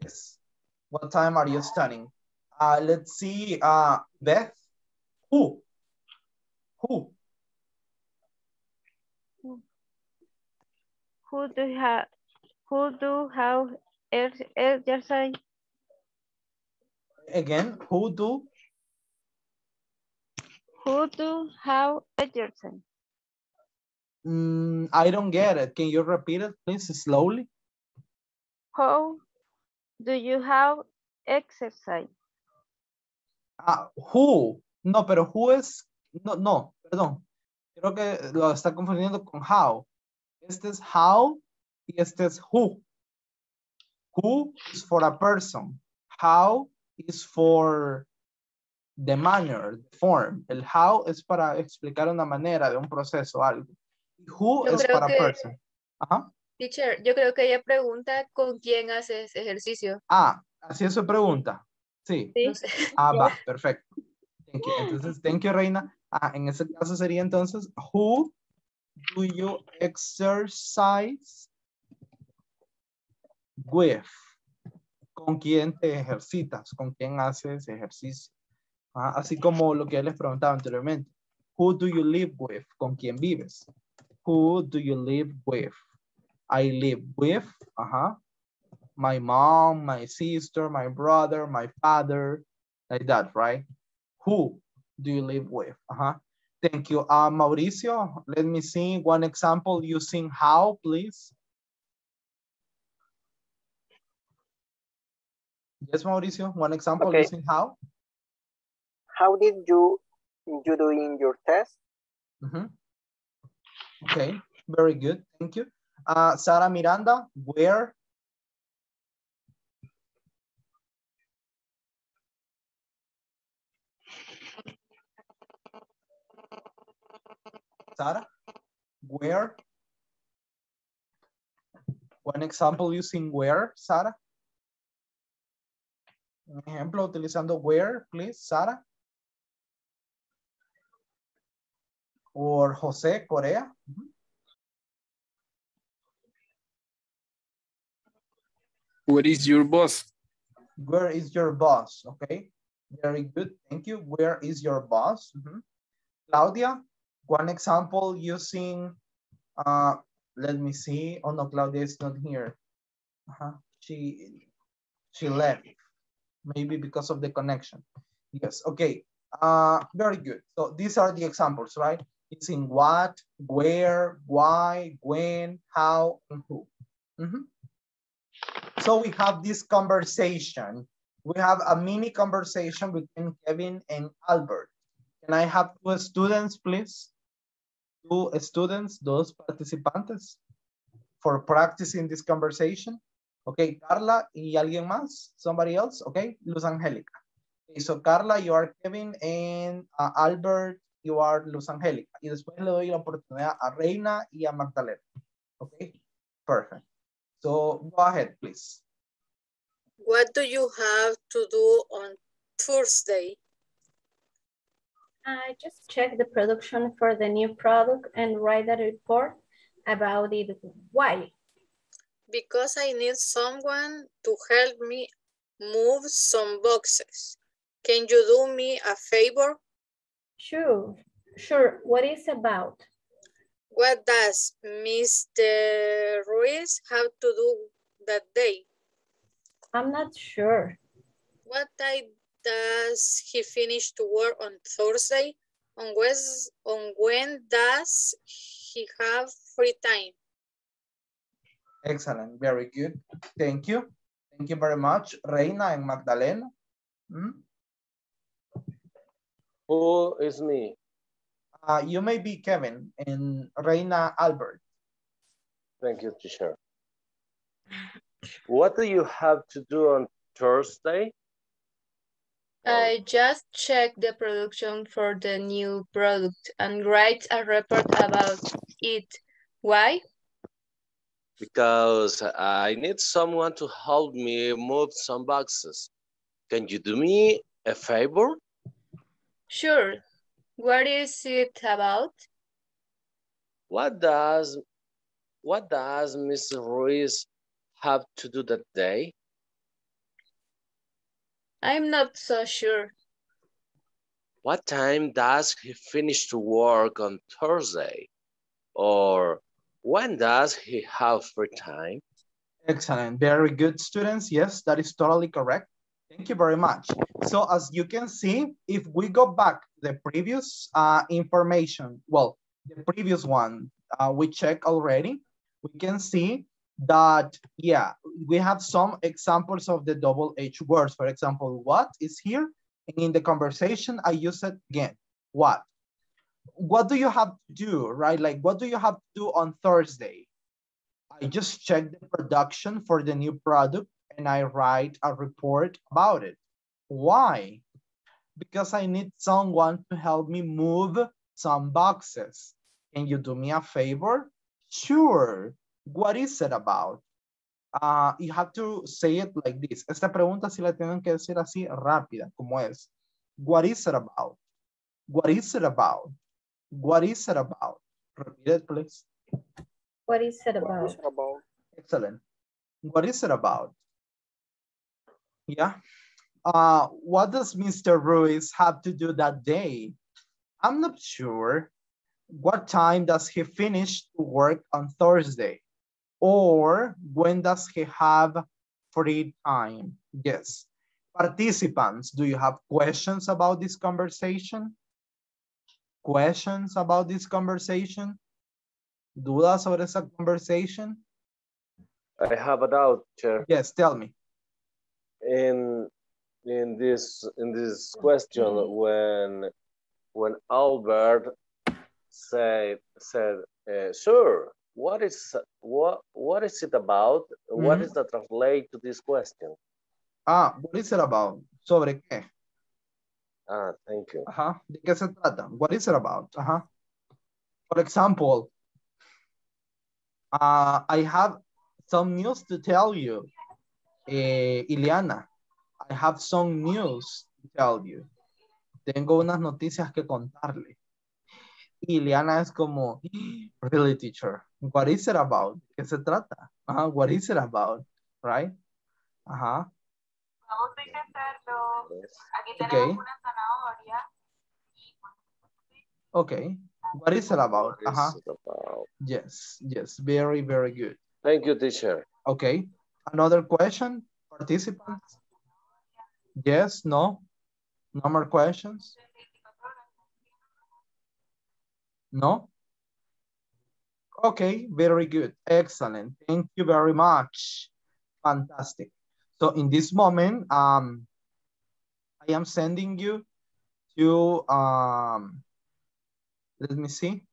Yes. What time are you studying? Uh, let's see. Uh, Beth, who? Who? Who do you have? Who do have exercise? Again, who do? Who do have exercise? Mm, I don't get it. Can you repeat it, please, slowly? How do you have exercise? Uh, who? No, pero who es... No, no, perdón. Creo que lo está confundiendo con how. Este es how... Y este es who. Who is for a person. How is for the manner, the form. El how es para explicar una manera de un proceso, algo. Who yo es para que, person. Ajá. Teacher, yo creo que ella pregunta con quién haces ejercicio. Ah, así es su pregunta. Sí. ¿Sí? Ah, va, perfecto. Thank you. Entonces, thank you, Reina. Ah, en ese caso sería entonces, who do you exercise with? ¿Con quién te ejercitas? ¿Con quién haces ejercicio? Ah, así como lo que yo les preguntaba anteriormente. Who do you live with? ¿Con quién vives? Who do you live with? I live with uh-huh, my mom, my sister, my brother, my father. Like that, right? Who do you live with? Uh-huh. Thank you. Uh, Mauricio, let me see one example using how, please. Yes, Mauricio, one example okay. Using how. How did you, you do in your test? Mm-hmm. Okay, very good, thank you. Uh, Sara Miranda, where? Sara, where? One example using where, Sara? Un ejemplo utilizando where, please, Sara. Or José Correa. Where is your boss? Where is your boss? Okay, very good. Thank you. Where is your boss? Mm-hmm. Claudia, one example using, uh, let me see. Oh no, Claudia is not here. Uh-huh. She, she left. Maybe because of the connection. Yes, okay, uh, very good. So these are the examples, right? It's in what, where, why, when, how, and who. Mm-hmm. So we have this conversation. We have a mini conversation between Kevin and Albert. Can I have two students, please? Two students, dos participantes, for practicing this conversation. Okay, Carla y alguien más, somebody else, okay, Luz Angelica. Okay, so Carla, you are Kevin, and uh, Albert, you are Luz Angelica. Y después le doy la oportunidad a Reina y a Magdalena. Okay, perfect. So go ahead, please. What do you have to do on Thursday? I just check the production for the new product and write a report about it. Why? Because I need someone to help me move some boxes. Can you do me a favor? Sure, sure. What is about? What does Mister Ruiz have to do that day? I'm not sure. What time does he finish to work on Thursday? On, West, on when does he have free time? Excellent. Very good. Thank you. Thank you very much. Reina and Magdalena. Hmm? Who is me? Uh, you may be Kevin and Reina Albert. Thank you, teacher. What do you have to do on Thursday? I just checked the production for the new product and write a report about it. Why? Because I need someone to help me move some boxes. Can you do me a favor? Sure. What is it about? What does, what does Mister Ruiz have to do that day? I'm not so sure. What time does he finish to work on Thursday? Or when does he have free time? Excellent. Very good, students. Yes, that is totally correct. Thank you very much. So as you can see, if we go back the previous uh, information, well, the previous one uh, we checked already, we can see that, yeah, we have some examples of the double H words. For example, what is here? And in the conversation, I use it again. What? What do you have to do, right? Like, what do you have to do on Thursday? I just checked the production for the new product and I write a report about it. Why? Because I need someone to help me move some boxes. Can you do me a favor? Sure. What is it about? Uh, you have to say it like this. Esta pregunta si la tienen que decir así rápida, como es. What is it about? What is it about? What is it about? Repeat it, please. What is it about? What is it about? Excellent. What is it about? Yeah. Uh, what does Mister Ruiz have to do that day? I'm not sure. What time does he finish to work on Thursday? Or when does he have free time? Yes. Participants, do you have questions about this conversation? Questions about this conversation? Dudas sobre esa conversation? I have a doubt, Chair. Yes, tell me. In in this in this question, when when Albert said said uh, sure, what is what what is it about? Mm-hmm. What is the translate to this question? Ah, what is it about? ¿Sobre qué? Ah, thank you. Ajá. ¿De qué se trata? What is it about? Ajá. For example, uh, I have some news to tell you, eh, Ileana. I have some news to tell you. Tengo unas noticias que contarle. Y Ileana es como, really, teacher, what is it about? ¿Qué se trata? Uh-huh. What is it about? Right? Ajá. Uh-huh. Vamos a intentarlo. Aquí tenemos okay. Una zanahoria. Okay. What is it about? Uh-huh. It about? Yes, yes. Very, very good. Thank you, teacher. Okay. Another question, participants? Yes, no? No more questions? No? Okay, very good. Excellent. Thank you very much. Fantastic. So in this moment, um, I am sending you to, um, let me see.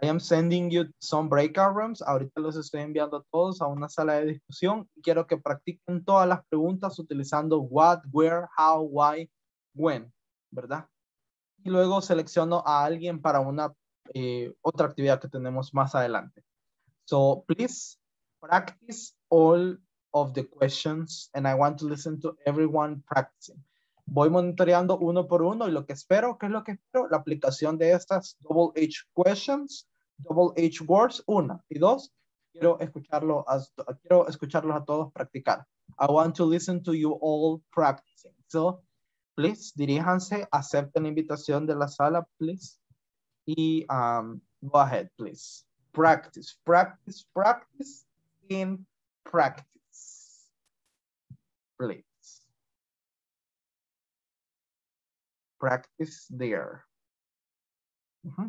I am sending you some breakout rooms. Ahorita los estoy enviando a todos a una sala de discusión. Quiero que practiquen todas las preguntas utilizando what, where, how, why, when, ¿verdad? Y luego selecciono a alguien para una eh, otra actividad que tenemos más adelante. So please practice all of the questions and I want to listen to everyone practicing. Voy monitoreando uno por uno y lo que espero, ¿qué es lo que espero? La aplicación de estas double H questions, double H words, una y dos. Quiero, escucharlo as, quiero escucharlos a todos practicar. I want to listen to you all practicing. So please, diríjanse, acepten la invitación de la sala, please. Y um, go ahead, please. Practice, practice, practice in practice. please. Practice there. Mm-hmm.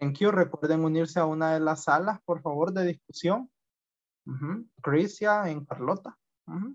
Thank you. Recuerden unirse a una de las salas, por favor, de discusión. Uh-huh. Crisia en Carlota. Uh-huh.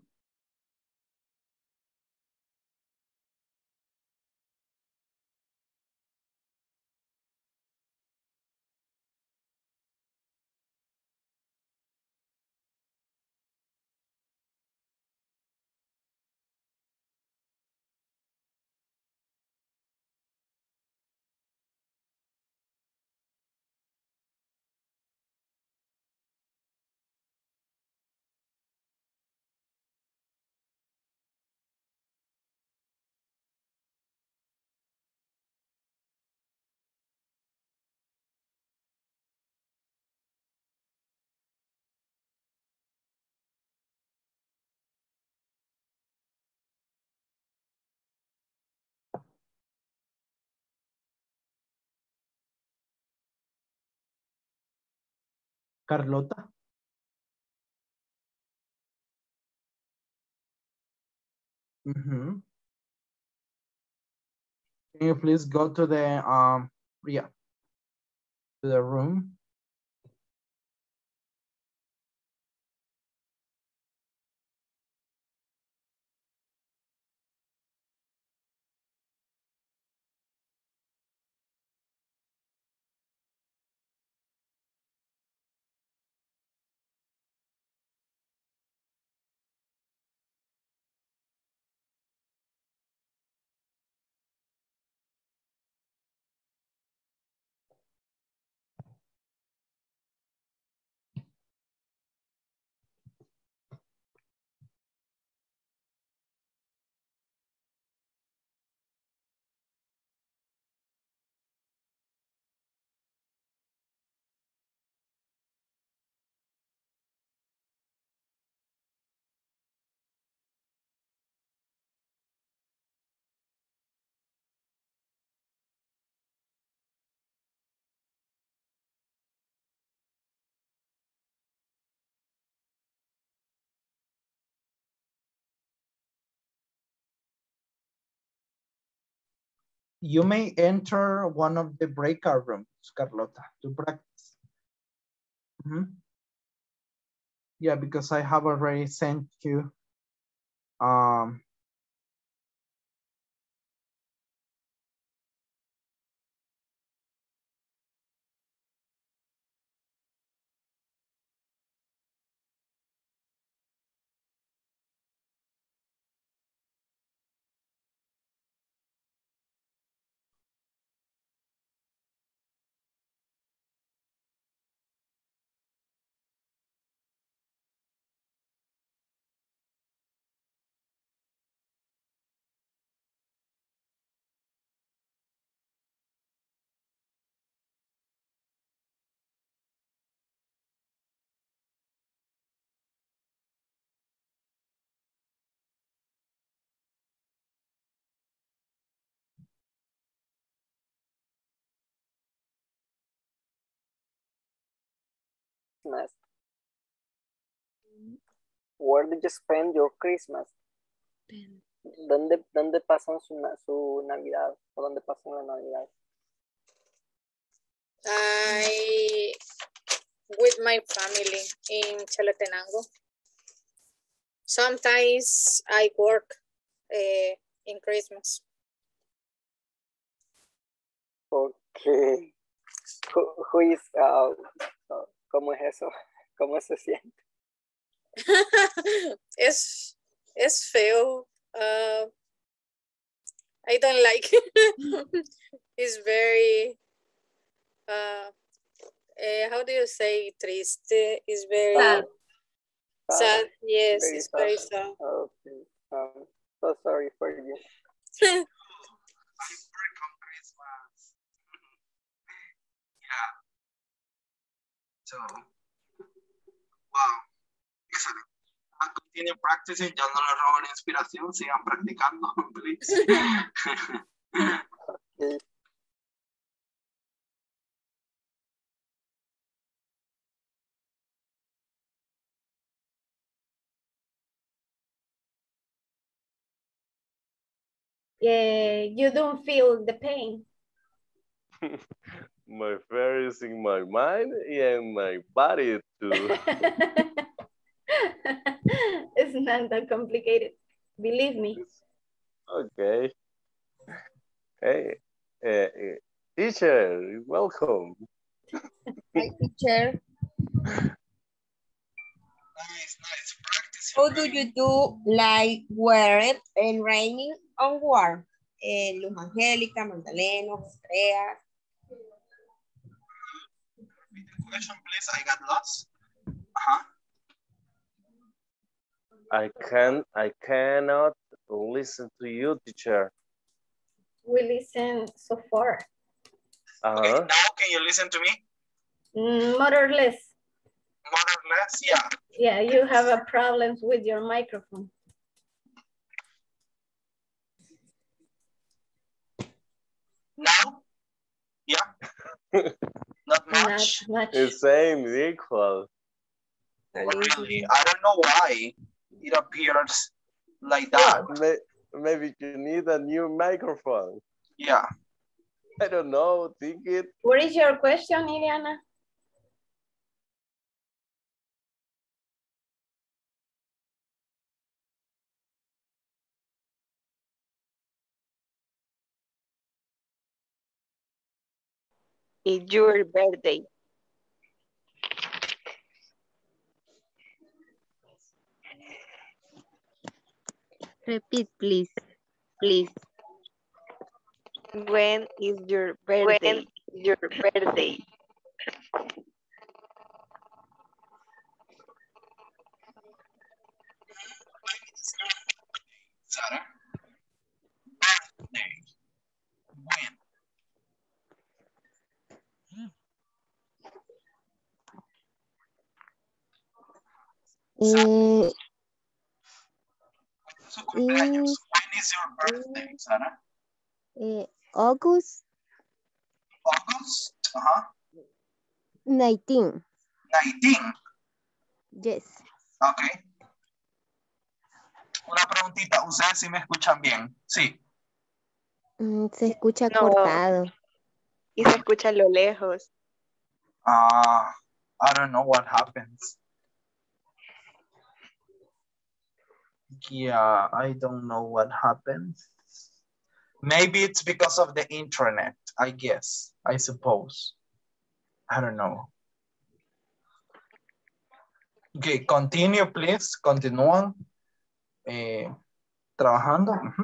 Carlota. Mm-hmm. Can you please go to the um yeah to the room? You may enter one of the breakout rooms, Carlota, to practice. Mm-hmm. Yeah, because I have already sent you um, Christmas. Where did you spend your Christmas? Ben. ¿Dónde, dónde pasan su, su Navidad? ¿O dónde pasan la Navidad? I, with my family in Chalatenango. Sometimes I work uh, in Christmas. Okay. Who, who is... Uh, uh, ¿Cómo es eso? ¿Cómo se siente? es, es feo. Uh, I don't like it. It's very, uh, uh, how do you say triste? It's very, sad. Sad, yes, very it's sad. very sad. Okay, um, so sorry for you. Yeah. So, wow, excelente. Continue practicing, ya no le robo la inspiración, sigan practicando, please. Okay. Yeah, you don't feel the pain. My fear is in my mind and my body too. It's not that complicated, believe me. Okay. Hey, uh, uh, teacher, welcome. Hi, teacher. Nice, nice practice. How do you do like wear it and raining on war? Uh, Luz Angelica, Magdalena, Andrea. Repeat the question, please. I got lost. Uh-huh. I can I cannot listen to you, teacher. We listen so far. Uh-huh. Okay, now can you listen to me? Mm, more or less. More or less, yeah. Yeah, you have a problem with your microphone. Now? Yeah. Not much. Not much. The same, equal. Really? I don't know why it appears like that. Yeah, maybe you need a new microphone. Yeah. I don't know, think it. What is your question, Iliana? It's your birthday. Repeat, please, please. When is your birthday? When is your birthday? Sarah? Birthday. When? Mm. So, when is your birthday, Sarah? Uh, August. August? Uh-huh. nineteen. nineteen? Yes. Ok. Una preguntita, ¿ustedes sí me escuchan bien? Sí. Mm, se escucha no. cortado. Y se escucha a lo lejos. Ah, uh, I don't know what happens. Yeah, I don't know what happens. Maybe it's because of the internet, I guess, I suppose. I don't know. Okay, continue, please. Continúan eh, trabajando. Uh-huh.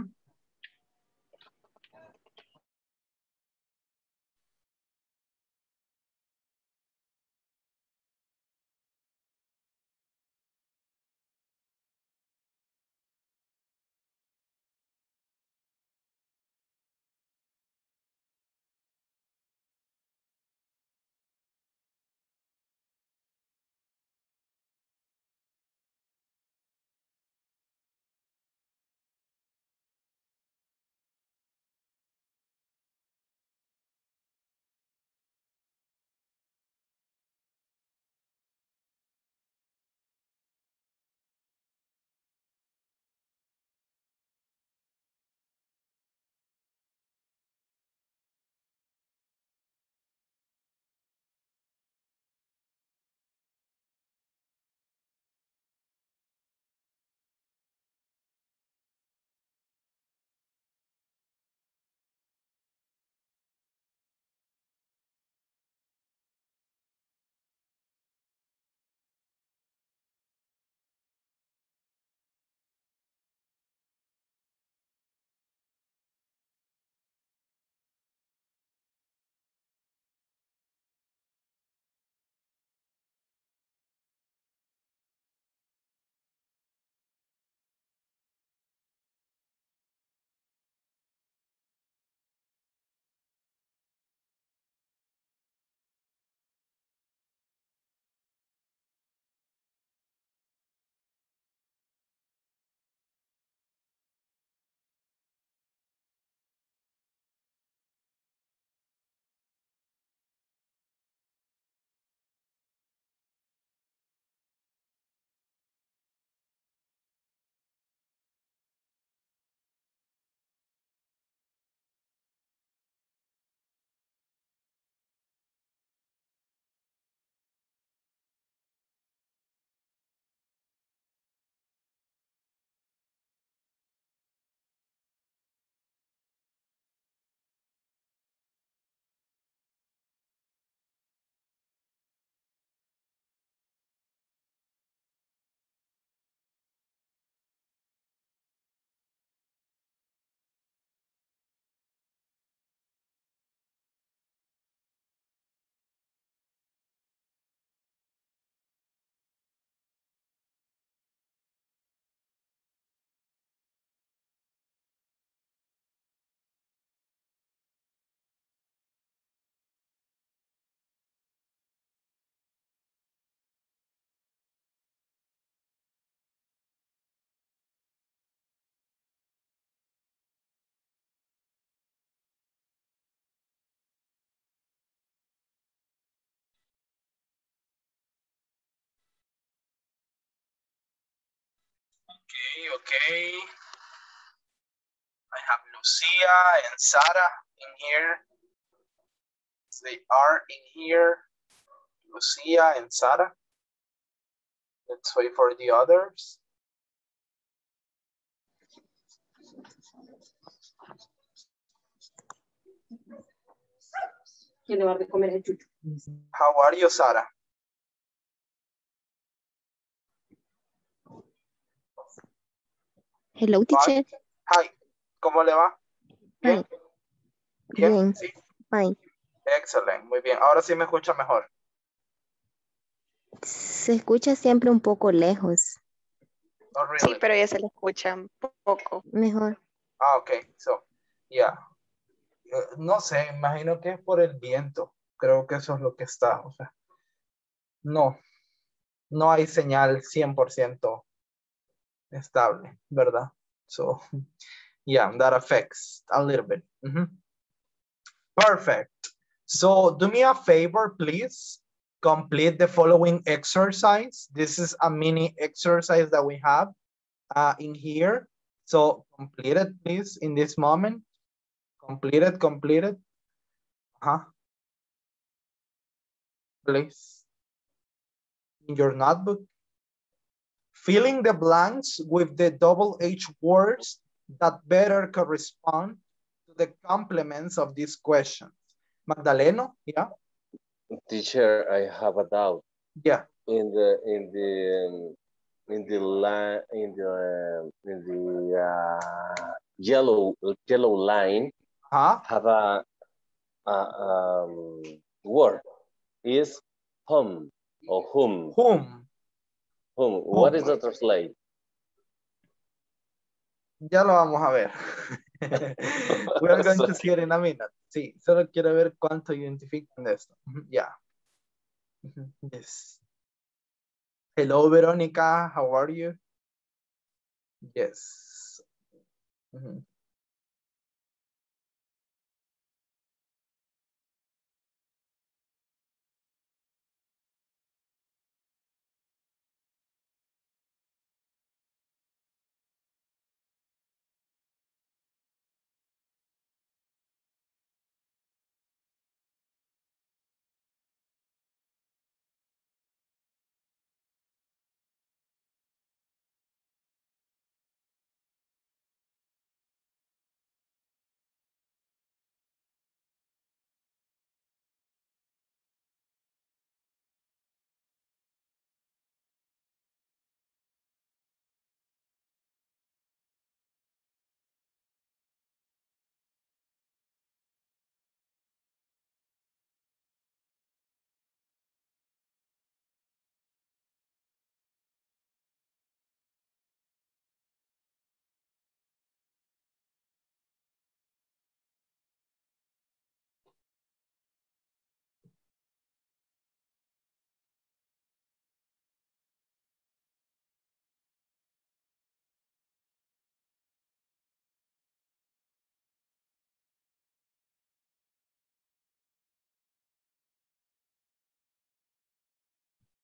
Okay, okay. I have Lucia and Sarah in here. They are in here. Lucia and Sarah. Let's wait for the others. How are you, Sarah? Hello, teacher. Hi. ¿Cómo le va? Bien. Bien. Bien. Sí. Fine. Excelente. Muy bien. Ahora sí me escucha mejor. Se escucha siempre un poco lejos. Oh, really? Sí, pero ya se le escucha un poco. Mejor. Ah, ok. So, yeah. No sé, imagino que es por el viento. Creo que eso es lo que está. O sea, no, no hay señal cien por ciento estable, ¿verdad? So, yeah, that affects a little bit. Mm-hmm. Perfect. So, do me a favor, please. Complete the following exercise. This is a mini exercise that we have uh, in here. So, complete it, please, in this moment. Completed, completed. Uh-huh. Please. In your notebook. Filling the blanks with the double H words that better correspond to the complements of these questions. Magdaleno, yeah? Teacher, I have a doubt. Yeah. In the in the in the line in the in the uh, yellow yellow line. Huh? Have a, a, a word is whom or whom. Whom. Whom. What is the translate? Ya lo vamos a ver. We are going to see it in a minute. Sí, solo quiero ver cuánto identifican de esto. Yeah. Yes. Hello, Veronica. How are you? Yes. Mm-hmm.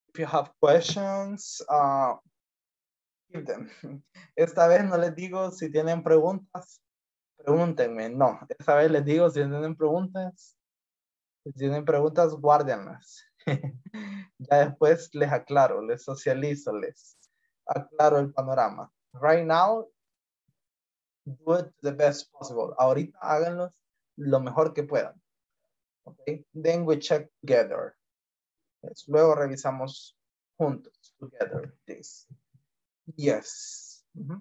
If you have questions, uh, give them. Esta vez no les digo si tienen preguntas, pregúntenme. No, esta vez les digo si tienen preguntas, si tienen preguntas, guárdenlas. Ya después les aclaro, les socializo, les aclaro el panorama. Right now, do it the best possible. Ahorita háganlos lo mejor que puedan. Okay? Then we check together. Luego revisamos juntos, together, this. Yes. Mm-hmm.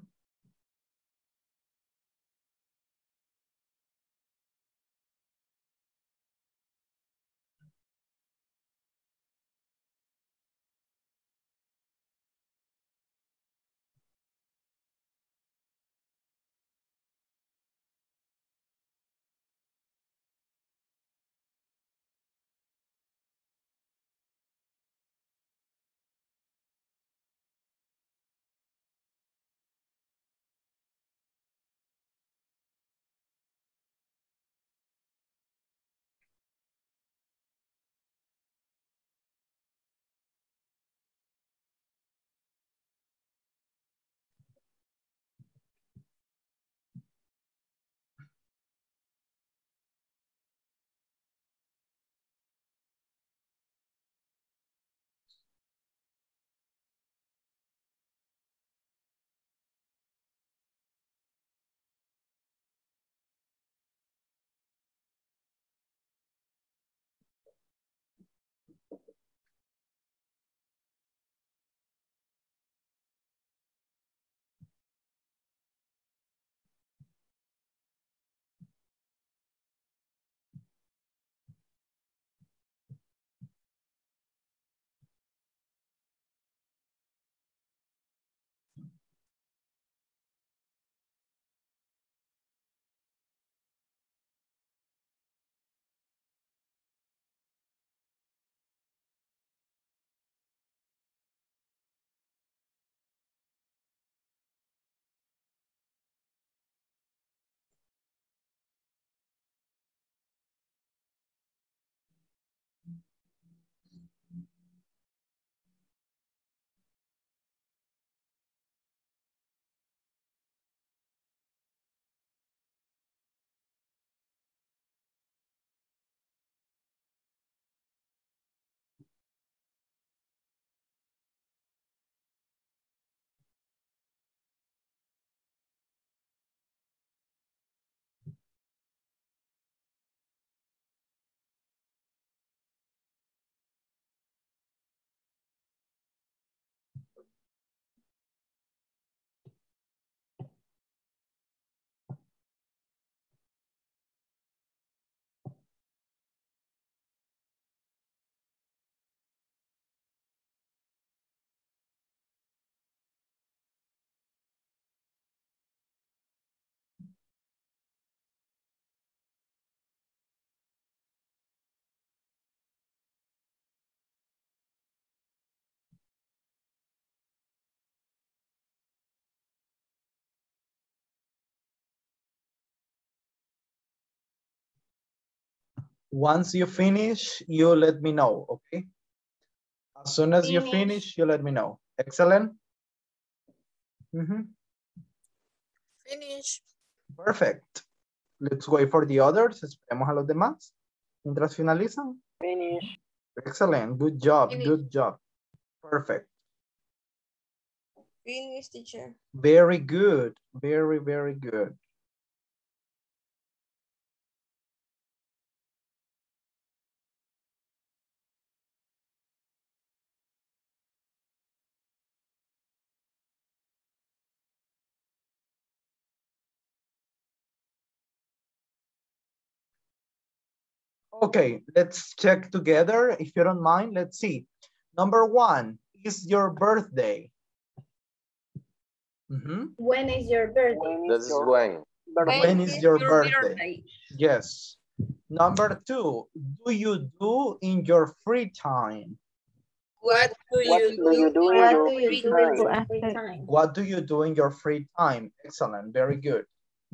Once you finish, you let me know, okay? As soon as finish. you finish, you let me know. Excellent. Mm-hmm. Finish. Perfect. Let's wait for the others. Esperemos a los demás. Mientras finalizan. Finish. Excellent. Good job. Finish. Good job. Perfect. Finish, teacher. Very good. Very, very good. Okay, let's check together. If you don't mind, let's see. Number one, is your birthday? Mm-hmm. When is your birthday? This is when. When, when is, is your, your birthday? birthday? Yes. Number two, do you do in your free time? What do you do in your free time? What do you do in your free time? Excellent, very good.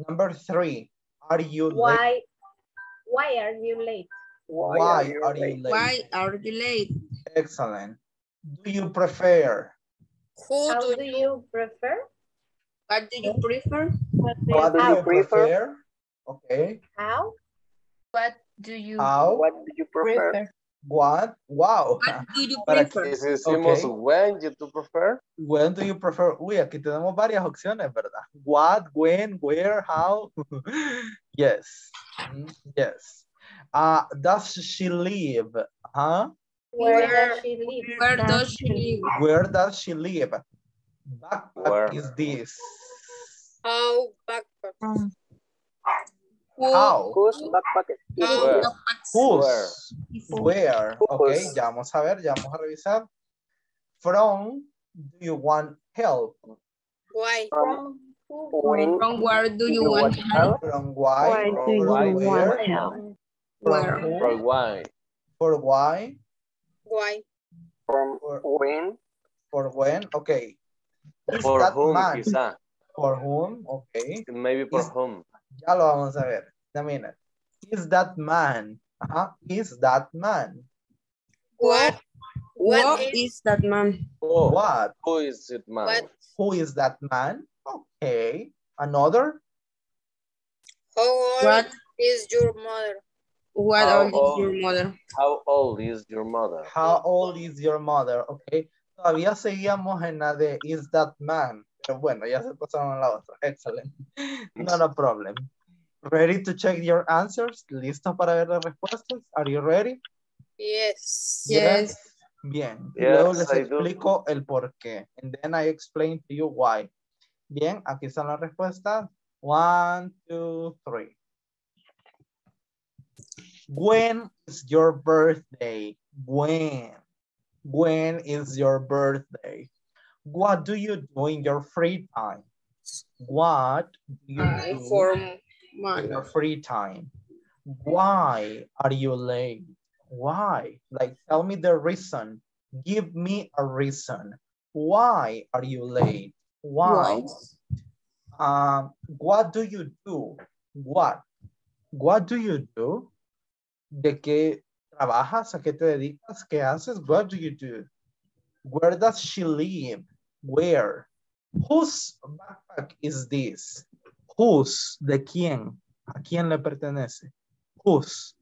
Number three, are you Why? late? Why are you late? Why, Why are, you, are late? you late? Why are you late? Excellent. Do you prefer? Who How do, do you, you prefer? What do you prefer? What do you, do you prefer? prefer? Okay. How? What do you How? What do you prefer? prefer? What? Wow. What do you prefer? Si decimos, okay. When do you prefer? When do you prefer? Uy, aquí tenemos varias opciones, ¿verdad? What, when, where, how? Yes. Yes. Uh, does she live? Huh? Where, where does she live? Where does she live? Where does she live? Backpack where? is this. How backpack? Um, Who, How? Whose backpack is this? Where? Where? Where? Okay, ya vamos a ver, ya vamos a revisar. From, do you want help? Why? From. When, from where do you, you want, want help? From why? Why from do you where? want help? From, from why? For why? Why? From for, when? For when? Okay. Is for whom? Quizá. For whom? Okay. Maybe for is, whom? Ya lo vamos a ver. A minute. Is that man? Uh-huh. Is that man? What? What, what is, is that man? Oh, what? Who is it, man? What? Who is that man? Okay, another. How old what? is your mother? What How old, old is your mother? How old is your mother? How old is your mother? Okay, todavía seguíamos en la de is that man. Pero bueno, ya se pasaron a la otra. Excellent. Not a problem. Ready to check your answers? ¿Listos para ver las respuestas? Are you ready? Yes. Yes. yes. Bien. Yes, Luego les I explico do. el por qué. And then I explain to you why. Bien, aquí están las respuestas. One, two, three. When is your birthday? When? When is your birthday? What do you do in your free time? What do you I do form in your free time? Why are you late? Why? Like, tell me the reason. Give me a reason. Why are you late? Why? What? Um, what do you do? What? What do you do? ¿De qué trabajas? ¿A qué te dedicas? ¿Qué haces? What do you do? Where does she live? Where? Whose backpack is this? Whose? ¿De quién? ¿A quién le pertenece? Whose?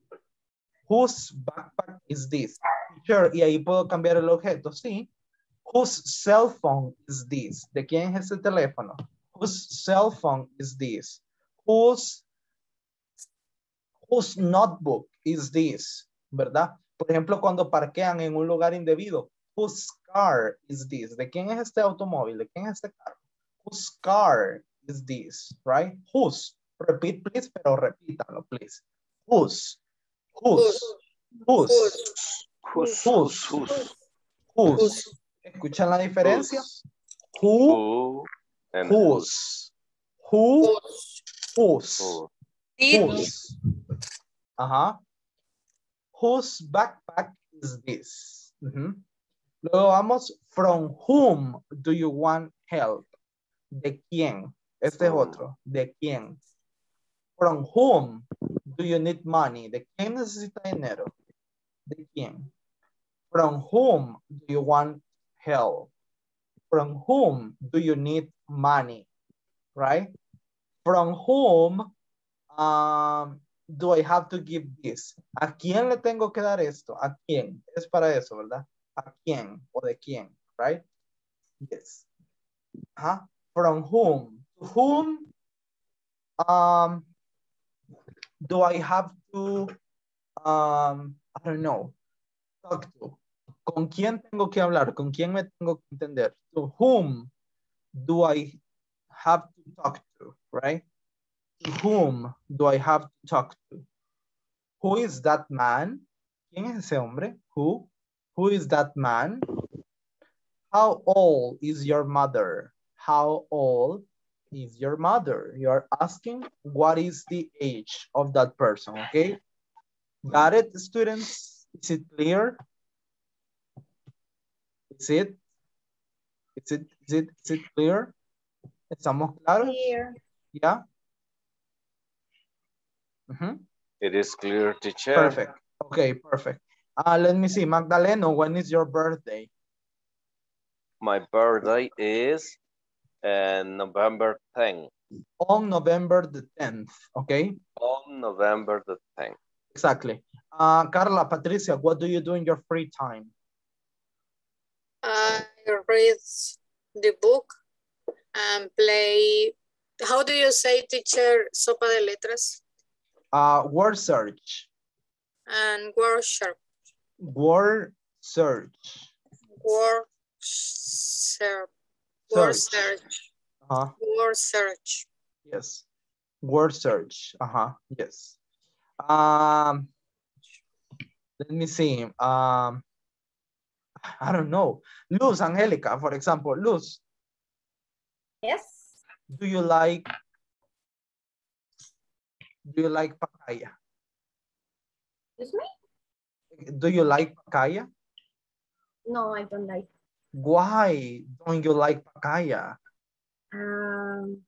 Whose backpack is this? Sure, y ahí puedo cambiar el objeto, sí. Whose cell phone is this? ¿De quién es el teléfono? Whose cell phone is this? Whose, whose notebook is this? ¿Verdad? Por ejemplo, cuando parquean en un lugar indebido. Whose car is this? ¿De quién es este automóvil? ¿De quién es este carro? Whose car is this? Right? Whose? Repeat, please, pero repítanlo, please. Whose? Whose? Whose? Whose? Whose? Whose? Whose? Whose? Whose? ¿Escuchan la diferencia? Who, whose, who, whose, whose. Ajá. Whose backpack is this? Uh-huh. Luego vamos, from whom do you want help? ¿De quién? Este es otro. ¿De quién? From whom do you need money? ¿De quién necesita dinero? ¿De quién? From whom do you want help? From whom do you need money? Right? From whom um, do I have to give this? ¿A quién le tengo que dar esto? ¿A quién? Es para eso, ¿verdad? ¿A quién o de quién? Right? Yes. Uh-huh. From whom? To whom um, do I have to, um, I don't know, talk to? ¿Con quién tengo que hablar? ¿Con quién me tengo que entender? To whom do I have to talk to, right? To whom do I have to talk to? Who is that man? ¿Quién es ese hombre? Who? Who is that man? How old is your mother? How old is your mother? You are asking what is the age of that person, okay? Got it, students? Is it clear? Is it? Is it, is it, is it clear? ¿Estamos claros? Clear. Yeah. Mm-hmm. It is clear, teacher. Perfect. Okay, perfect. Uh, let me see. Magdaleno, when is your birthday? My birthday is uh, November tenth. On November the tenth, okay? On November the tenth. Exactly. Uh, Carla, Patricia, what do you do in your free time? I read the book and play. How do you say, teacher, sopa de letras? Uh, word search. And word search. Word search. Word search. Word search. Uh-huh. Word search. Yes. Word search. Uh-huh. Yes. Um, let me see. Um, I don't know. Luz, Angelica, for example. Luz. Yes. Do you like... Do you like pacaya? Excuse me? Do you like pacaya? No, I don't like. Why don't you like pacaya? Um,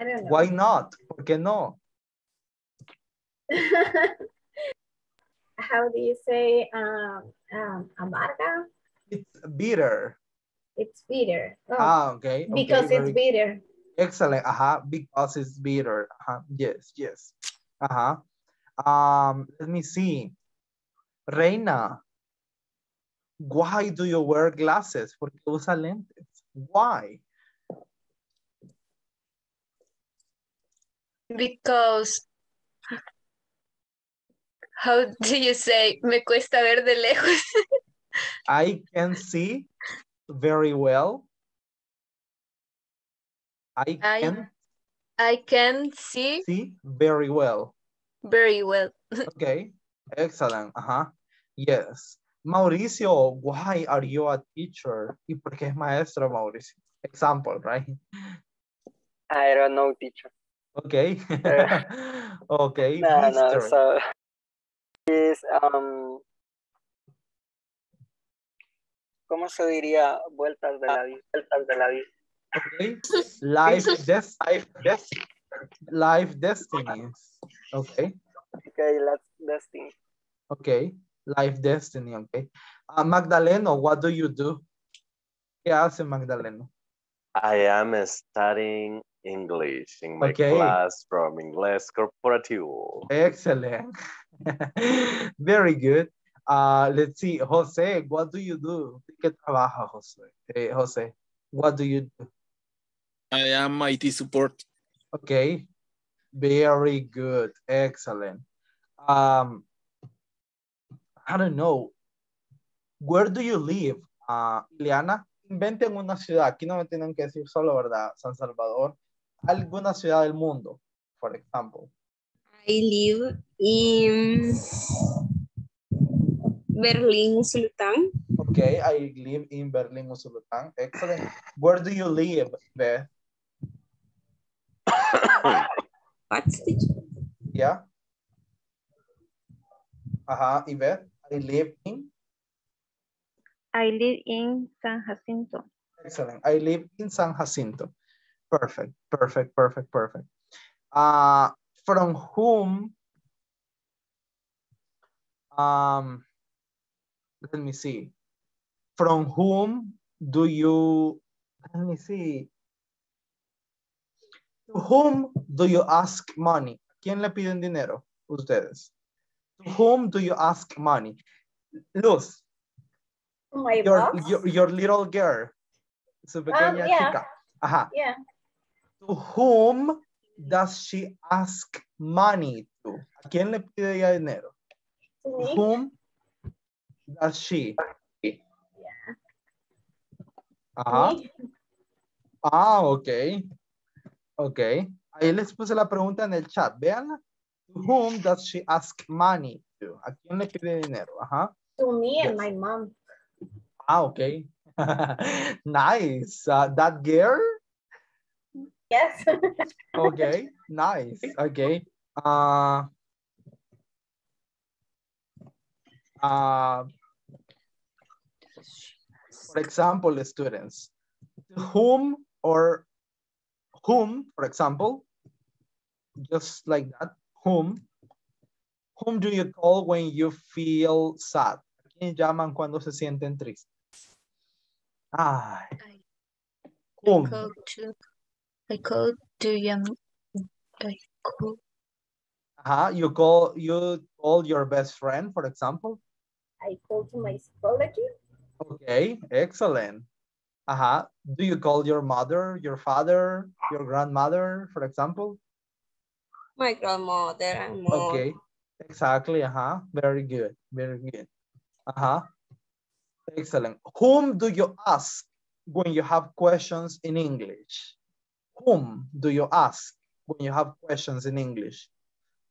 I don't know. Why not? ¿Por qué no? How do you say um, um, amarga? It's bitter. It's bitter. Oh, ah, okay. Because okay, it's very... bitter. Excellent. Uh-huh. Because it's bitter. Uh-huh. Yes, yes. Uh-huh. Um, let me see. Reina, why do you wear glasses? ¿Por qué usa lentes? Why? Because, how do you say, me cuesta ver de lejos? I can see very well. I can I, I can see. See very well. Very well. Okay, excellent. Uh-huh. Yes. Mauricio, why are you a teacher? ¿Y por qué es maestro, Mauricio? Example, right? I don't know, teacher. Okay. Okay. No, no, so is um ¿cómo se diría? Vueltas de la vida. Vueltas de la vida. Okay. Life, death, life, death, life, destinies. Okay. Okay, life, destiny. Okay, life, destiny. Okay. Uh, Magdaleno, what do you do? ¿Qué hace Magdaleno? I am studying English in my okay. class from Ingles Corporativo. Excellent. Very good. Uh, let's see, Jose, what do you do? ¿Qué trabaja, Jose? Hey, Jose, what do you do? I am I T support. Okay, very good, excellent. Um, I don't know, where do you live, uh, Ileana? Inventen una ciudad, aquí no me tienen que decir solo, ¿verdad? San Salvador, alguna ciudad del mundo, for example. I live in Berlin, Sultan. Okay, I live in Berlin, Sultan. Excellent. Where do you live, Beth? Yeah. Uh-huh, Yvette, I live in? I live in San Jacinto. Excellent. I live in San Jacinto. Perfect, perfect, perfect, perfect. Uh, from whom Um, let me see. From whom do you, let me see. To whom do you ask money? ¿Quién le piden dinero? Ustedes. To whom do you ask money? Luz. My your, your, your little girl. Su pequeña um, yeah. chica. Ajá. Yeah. To whom does she ask money to? ¿A quién le pide ella dinero? To, to whom does she? Yeah. Ajá. Me. Ah, okay. Okay. Ahí les puse la pregunta en el chat. Veanla. To whom does she ask money to? ¿A quién le pide dinero? Ajá. To me yes. and my mom. Ah, okay. Nice. Uh, that girl? Yes. Okay. Nice. Okay. Uh, uh, for example, the students. To whom or whom, for example, just like that, whom. Whom do you call when you feel sad? ¿A quién llaman cuando se sienten tristes? Ah, whom? I call to, I call to young, I call. Uh-huh. You call, you call your best friend, for example. I call to my psychologist. Okay, excellent. Uh-huh. Do you call your mother, your father, your grandmother, for example? My grandmother and mom. Okay, exactly. Uh-huh. Very good. Very good. Uh-huh. Excellent. Whom do you ask when you have questions in English? Whom do you ask when you have questions in English?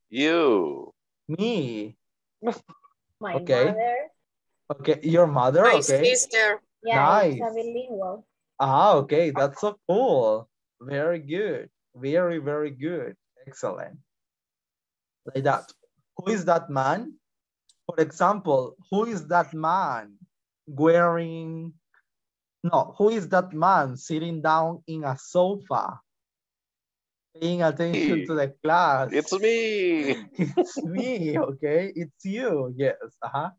You. Me. My okay. mother. Okay, your mother. My okay. sister. Yeah, nice. It's a bilingual. Ah, okay, that's so cool. Very good. Very, very good. Excellent. Like that. Who is that man? For example, who is that man? Wearing, no, who is that man sitting down in a sofa? Paying attention me. to the class. It's me. It's me, okay? It's you, yes. Uh-huh.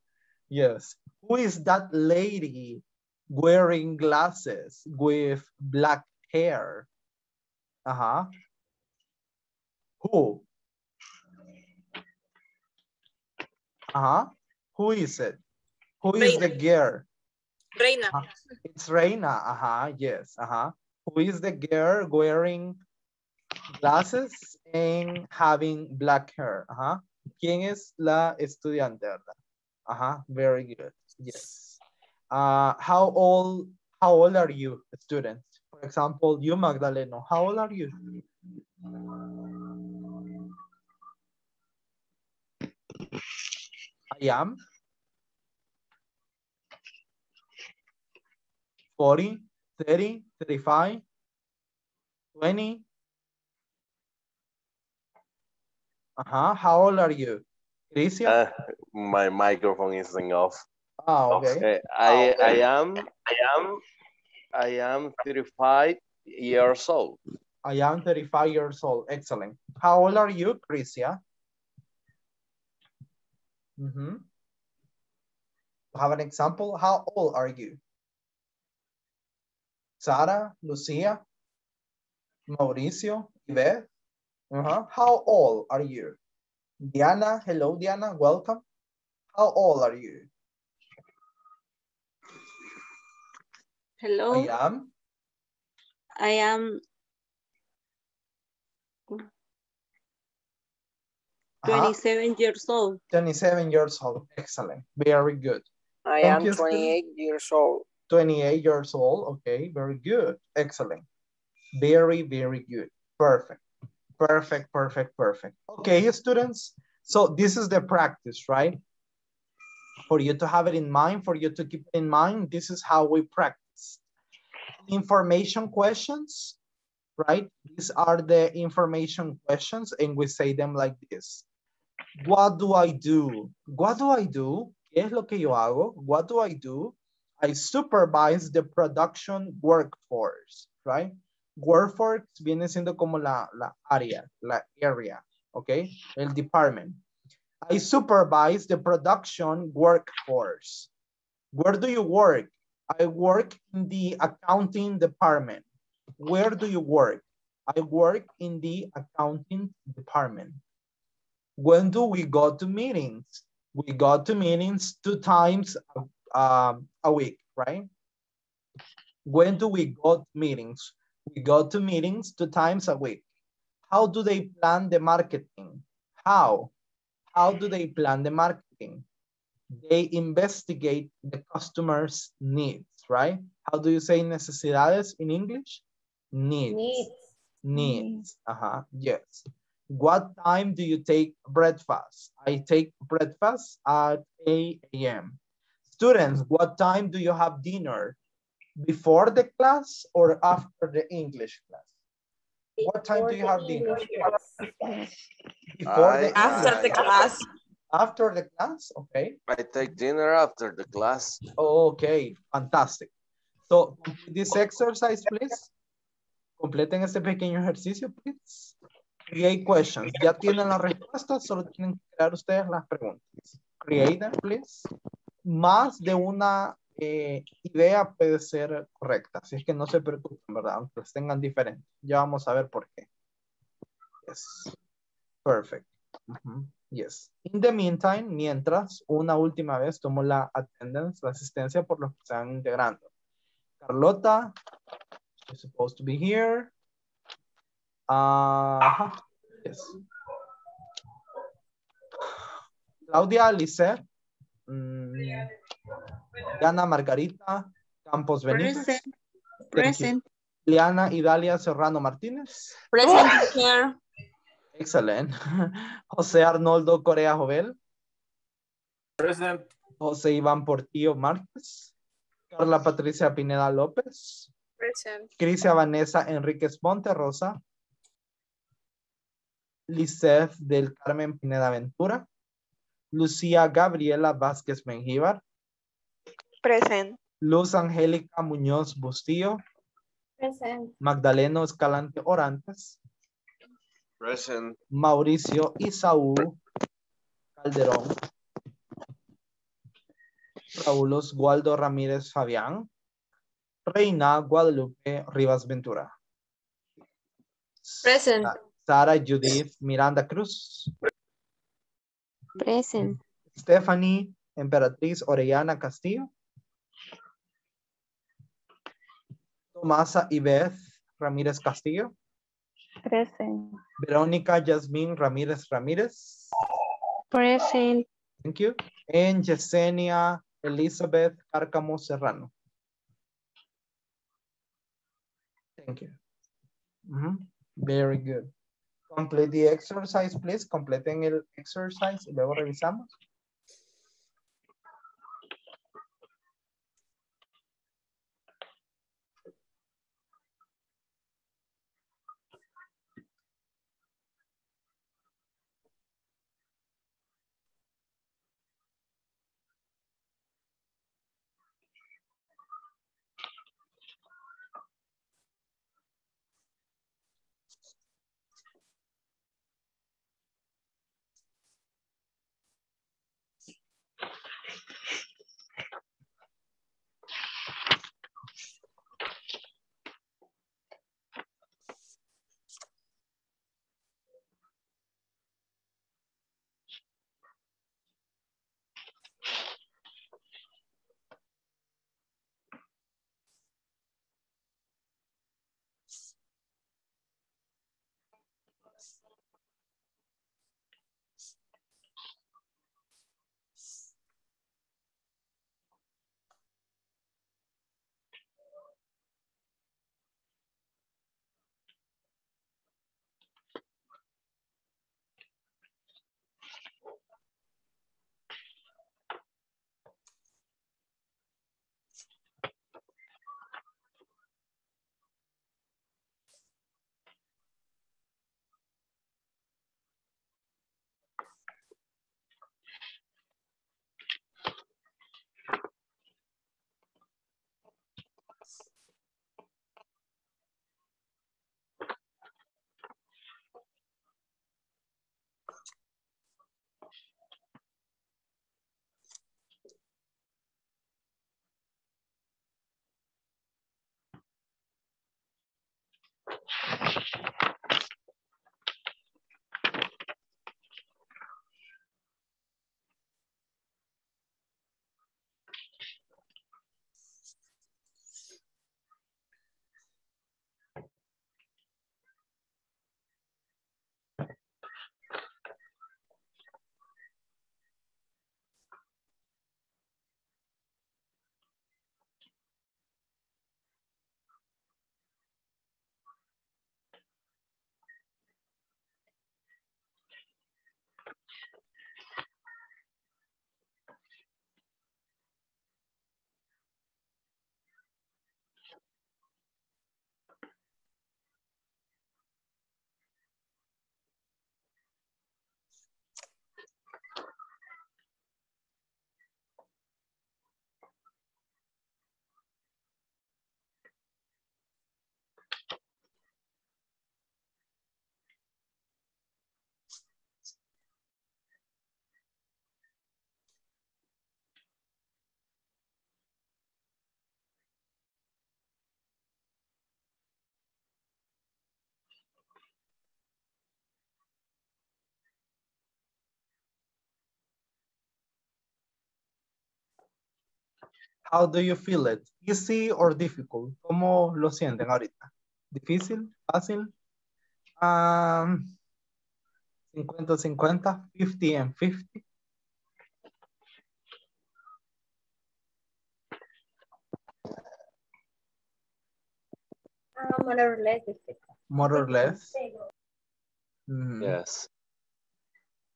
Yes. Who is that lady wearing glasses with black hair? Uh-huh. Who? Uh-huh. Who is it? Who Reina. Is the girl? Reina. Uh, it's Reina. Uh-huh. Yes. Uh-huh. Who is the girl wearing glasses and having black hair? Uh-huh. ¿Quién es la estudiante? Uh-huh. Very good. Yes. Uh, how old how old are you, students? For example, you, Magdaleno, how old are you? I am. forty, thirty, thirty-five, twenty. Uh-huh. How old are you? Christian? Uh, my microphone isn't off. Oh, okay. okay. I, oh, okay. I am, I am, I am thirty-five years old. I am thirty-five years old. Excellent. How old are you, Christian? Mm-hmm. Have an example. How old are you? Sara, Lucia, Mauricio, Yvette. Uh-huh. How old are you? Diana, hello Diana, welcome. How old are you? Hello. I am. I am twenty-seven uh-huh. years old. twenty-seven years old, excellent, very good. I Thank am twenty-eight you. years old. twenty-eight years old, okay, very good, excellent. Very, very good, perfect, perfect, perfect, perfect. Okay, students, so this is the practice, right? For you to have it in mind, for you to keep it in mind, this is how we practice. Information questions, right? These are the information questions and we say them like this. What do I do? What do I do? ¿Qué es lo que yo hago? What do I do? I supervise the production workforce, right? Workforce viene siendo como la, la área, la area, okay? El department. I supervise the production workforce. Where do you work? I work in the accounting department. Where do you work? I work in the accounting department. When do we go to meetings? We go to meetings two times um, a week, right? When do we go to meetings? We go to meetings two times a week. How do they plan the marketing? How? How do they plan the marketing? They investigate the customer's needs, right? How do you say necesidades in English? Needs. Needs. Needs. Uh-huh. Yes. What time do you take breakfast? I take breakfast at eight A M Students, what time do you have dinner? Before the class or after the English class? What time do you have dinner? Before the after the class. After the class, okay. I take dinner after the class. Okay, fantastic. So this exercise, please. Completen este pequeño ejercicio, please. Create questions. Ya tienen las respuestas, solo tienen que crear ustedes las preguntas. Create them, please. Más de una eh, idea puede ser correcta, así es que no se preocupen, ¿verdad? Aunque las tengan diferentes. Ya vamos a ver por qué. Yes. Perfect. Uh-huh. Yes. In the meantime, mientras, una última vez tomo la attendance, la asistencia por los que se van integrando. Carlota, you're supposed to be here. Uh, yes. Claudia, Lisa, um, Diana, Margarita, Campos Benítez. Present. Present. Liana, Idalia, Serrano, Martínez. Present here. Excellent. José Arnoldo, Correa, Jovel. Present. José Iván Portillo, Márquez. Carla Patricia Pineda López. Present. Crisia Vanessa Enríquez Monterrosa. Lisef del Carmen Pineda Ventura. Lucía Gabriela Vázquez Mengíbar. Present. Luz Angélica Muñoz Bustillo. Present. Magdaleno Escalante Orantes. Present. Mauricio Isaú Calderón. Raúl Oswaldo Ramírez Fabián. Reina Guadalupe Rivas Ventura. Present. Sara Judith Miranda Cruz. Present. Stephanie Emperatriz Orellana Castillo. Tomasa Ibeth Ramírez Castillo. Present. Verónica Yasmín Ramírez Ramírez. Present. Thank you. And Yesenia Elizabeth Cárcamo Serrano. Thank you. Mm-hmm. Very good. Complete the exercise, please. Completen el exercise y luego revisamos. How do you feel it? Easy or difficult? ¿Cómo lo sienten ahorita? ¿Difícil? ¿Fácil? Um, fifty fifty, fifty and fifty. Uh, more or less difficult. More or less? Mm. Yes.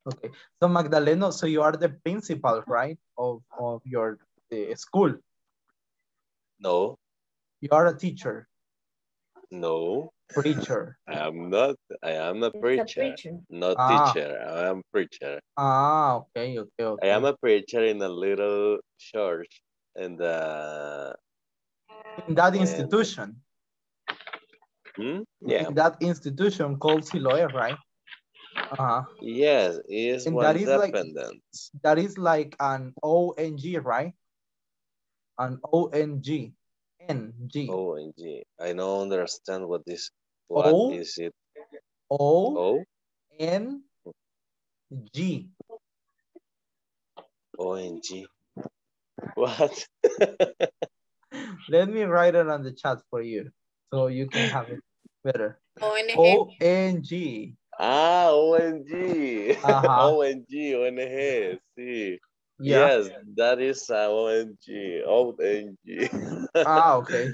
Okay. So Magdaleno, so you are the principal, right, of, of your uh, school? No. You are a teacher? No. Preacher? I am not, I am a preacher, a preacher. Not ah. teacher, I am preacher. Ah, okay, okay, okay. I am a preacher in a little church and uh, in that and... institution? Hmm? Yeah. In that institution called Siloé, right? Uh-huh. Yes, it is one dependent. Like, that is like an O N G, right? An O N G. N G. O N G. I don't understand what this what o, is it. O, o N G. O N G. What? Let me write it on the chat for you so you can have it better. O N G. Ah, O N G. Uh-huh. O N G, O N G, sí. Yeah. Yes, that is uh, O N G, O N G. Ah, okay.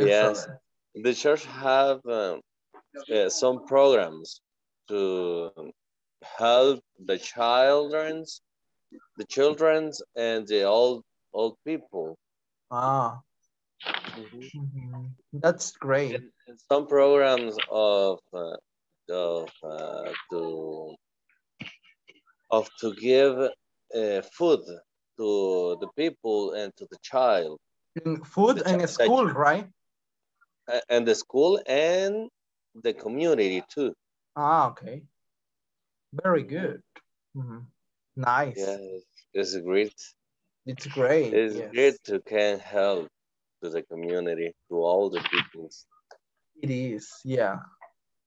Yes, the church have um, uh, some programs to help the children's, the children's and the old, old people. Ah. Mm-hmm. That's great. And, and some programs of uh, of uh, to of to give uh, food to the people and to the child. And food the and the school, right? And the school and the community too. Ah, okay. Very good. Mm-hmm. Nice. Yeah, it's great. It's great. It's yes. great to can help. To the community, to all the people. It is, yeah,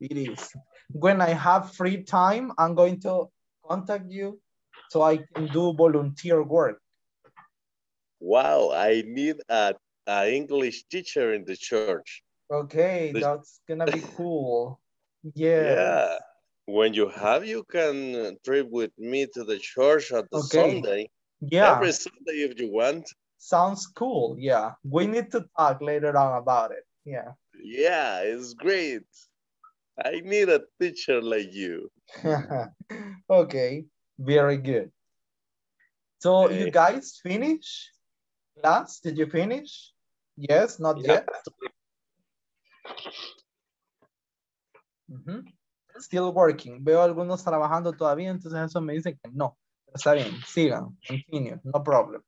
it is. When I have free time, I'm going to contact you so I can do volunteer work. Wow, I need a, a English teacher in the church. Okay, the... that's gonna be cool. Yes. Yeah. When you have, you can trip with me to the church on the okay. Sunday. Yeah. Every Sunday if you want. Sounds cool, yeah. We need to talk later on about it, yeah. Yeah, it's great. I need a teacher like you. Okay, very good. So hey. You guys finish class? Did you finish? Yes, not yeah. yet. Mm-hmm. Still working. Veo algunos trabajando todavía, entonces eso me dice que no. Está bien, sigan, continue, no problem.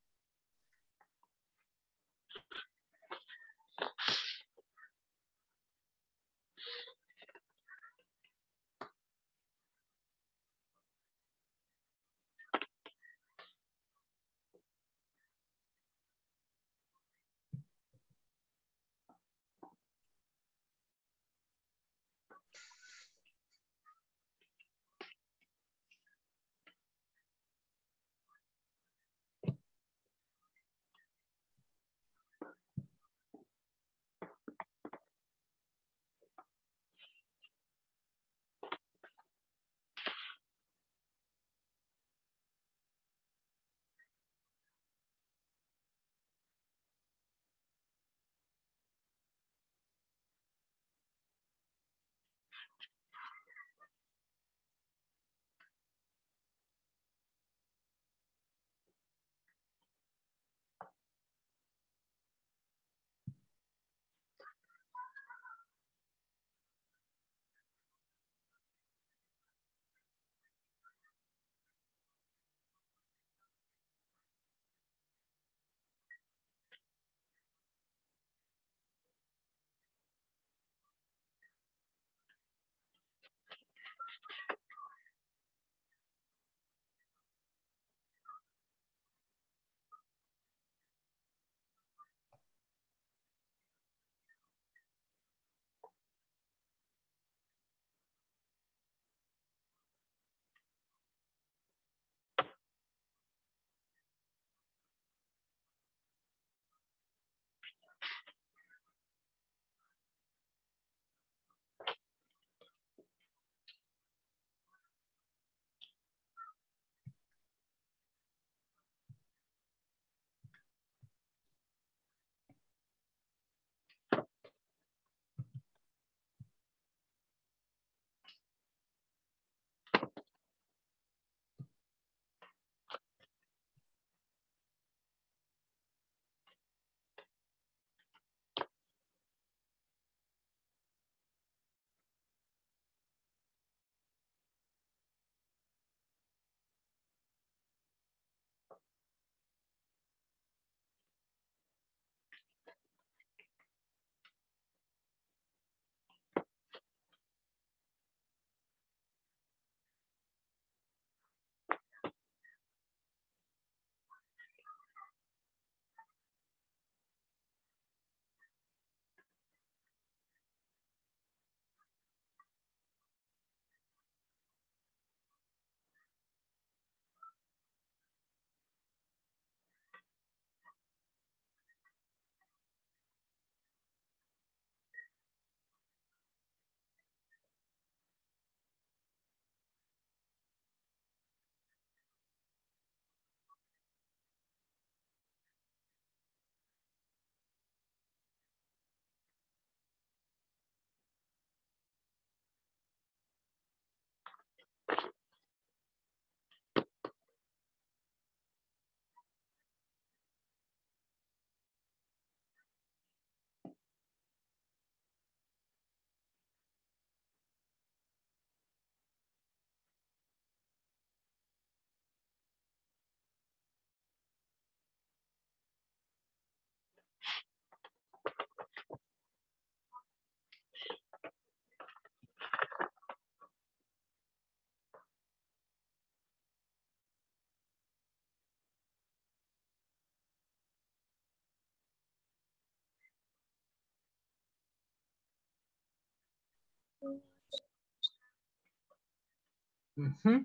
Mm-hmm.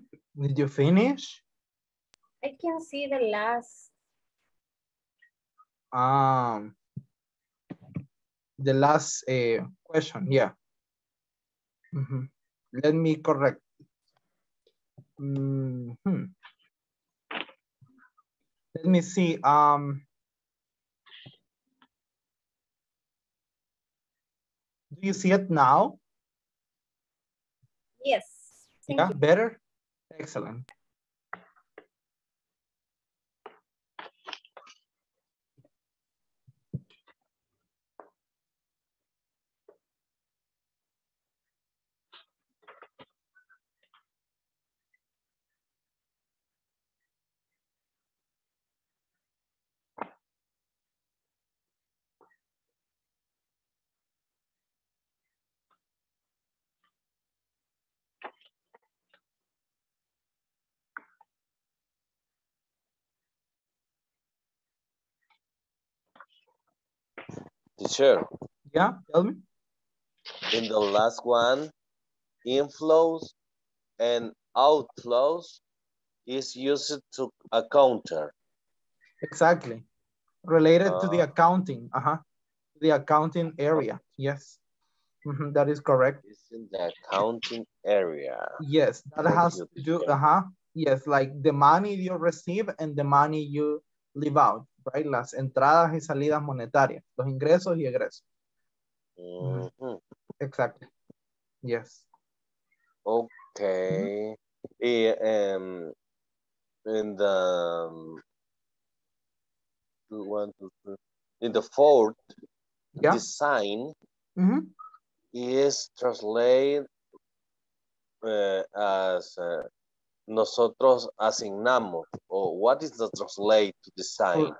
Did you finish? I can see the last. Um, the last uh, question, yeah. Mm-hmm. Let me correct. Mm-hmm. Let me see. Um, do you see it now? Yes. Thank yeah, you. Better? Excellent. Teacher. Yeah, tell me. In the last one, inflows and outflows is used to a counter. Exactly. Related uh, to the accounting, uh-huh. The accounting area, yes. Mm-hmm, that is correct. It's in the accounting area. Yes, that what has to do, uh-huh. Yes, like the money you receive and the money you leave out. Right? Las entradas y salidas monetarias, los ingresos y egresos. Mm-hmm. Exactly. Yes. Okay. Mm-hmm. Yeah, um, in the um, two, one, two, three. In the fourth yeah. design mm-hmm. is translated uh, as. Uh, Nosotros asignamos. Or what is the translate to design?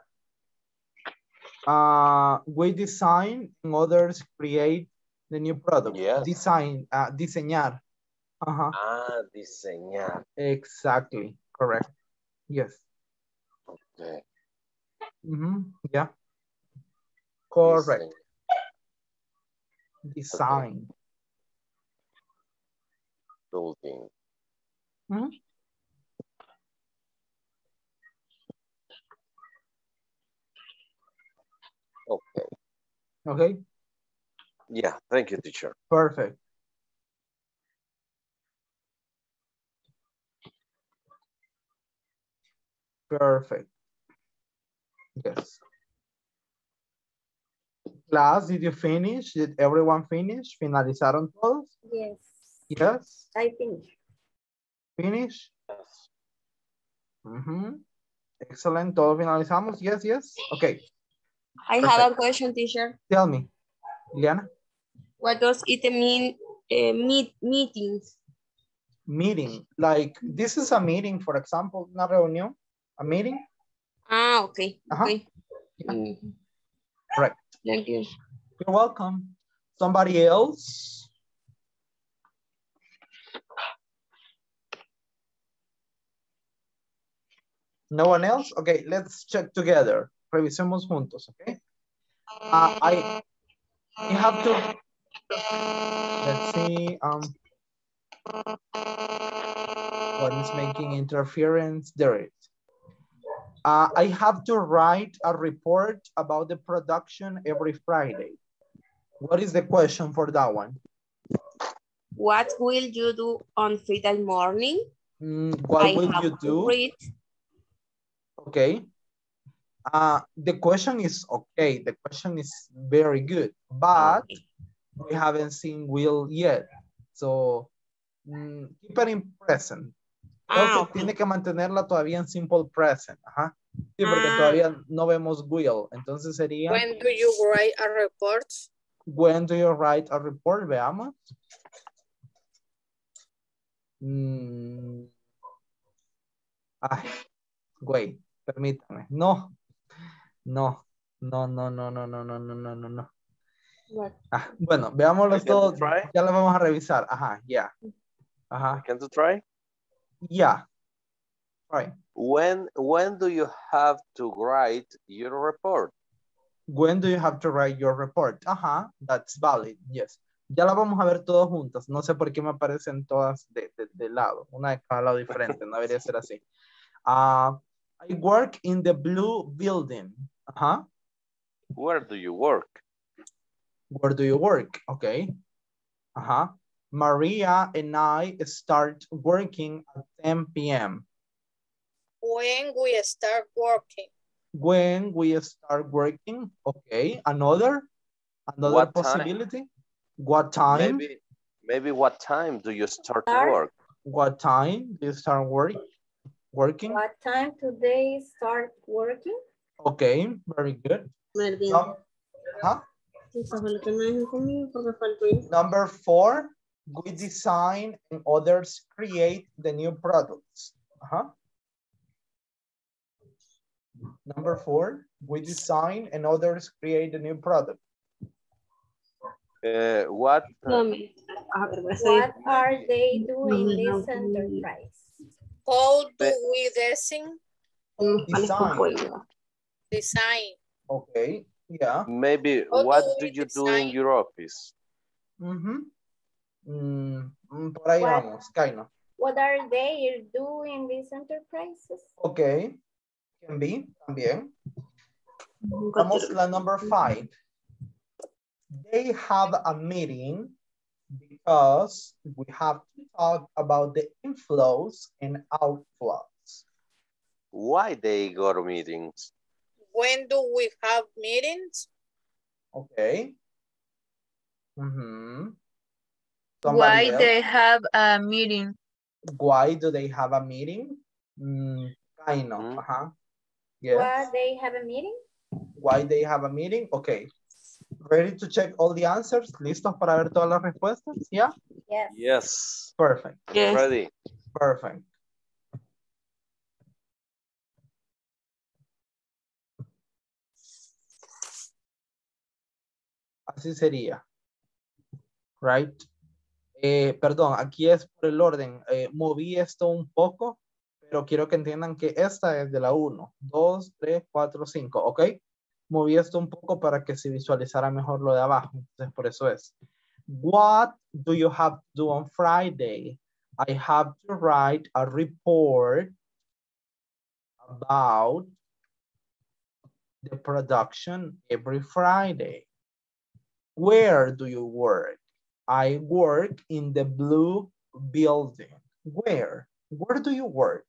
Uh, we design and others create the new product. Yes. Design, uh, diseñar. Uh-huh. Ah, diseñar. Exactly, correct. Yes. Okay. Mm-hmm. Yeah. Correct. Design. Okay. Building. Mm-hmm. Okay. Okay. Yeah, thank you, teacher. Perfect. Perfect. Yes. Class, did you finish? Did everyone finish? ¿Finalizaron todos? Yes. Yes? I finished. Finish? Yes. Mm-hmm. Excellent. Todos finalizamos. Yes, yes. Okay. I Perfect. Have a question, teacher. Tell me, Liana. What does it mean, uh, meet, meetings? Meeting, like this is a meeting, for example, una reunión, a meeting. Ah, okay. Uh-huh. Okay. Yeah. Right. Thank you. You're welcome. Somebody else? No one else? Okay, let's check together. Revisemos juntos, okay? Uh, I, I have to, let's see, um, what is making interference? There it is. Uh, I have to write a report about the production every Friday. What is the question for that one? What will you do on Friday morning? Mm, what I will you do? Read. Okay. Uh, the question is okay. The question is very good, but we haven't seen Will yet. So mm, keep it in present. Entonces, ah, okay. Tiene que mantenerla todavía en simple present. Ajá. Sí, porque ah. todavía no vemos Will. Entonces sería. When do you write a report? When do you write a report? Veamos. Mm. Ay, güey, permítame. No. No, no, no, no, no, no, no, no, no, no. Ah, bueno, veámoslos todos. Ya los vamos a revisar. Ajá, yeah. Ajá. Can you try? Yeah. Right. When, when do you have to write your report? When do you have to write your report? Ajá, that's valid, yes. Ya la vamos a ver todas juntas. No sé por qué me aparecen todas de, de, de lado. Una de cada lado diferente. No debería ser así. Uh, I work in the blue building. Ajá. Where do you work? Where do you work? Okay. Ajá. Maria and I start working at ten p m When we start working. When we start working. Okay. Another. Another what possibility. Time? What time? Maybe, maybe what time do you start work? What time do you start work, working? What time do they start working? Okay, very good. No, huh? Number four, we design and others create the new products. Uh-huh. Number four, we design and others create the new product. Uh, what, uh, what are they doing in this enterprise? How do we design? Design. Design. Okay, yeah. Maybe How what do, do you design? do in your office? Mm-hmm. Mm, por ahí what, vamos, kind of. What are they doing in these enterprises? Okay, can be, también. Vamos la number five. They have a meeting because we have to talk about the inflows and outflows. Why they go to meetings? When do we have meetings? Okay. Mm-hmm. Why else? They have a meeting? Why do they have a meeting? Mm, kind of. Mm-hmm. Uh-huh. Yes. Why they have a meeting? Why they have a meeting? Okay. Ready to check all the answers? ¿Listos para ver todas las respuestas? Yeah? Yes. Yes. Perfect. Yes. Ready. Perfect. Así sería. Right? Eh, perdón, aquí es por el orden. Eh, moví esto un poco, pero quiero que entiendan que esta es de la uno, dos, tres, cuatro, cinco. ¿Ok? Moví esto un poco para que se visualizara mejor lo de abajo. Entonces, por eso es. What do you have to do on Friday? I have to write a report about the production every Friday. Where do you work? I work in the blue building. Where? Where do you work?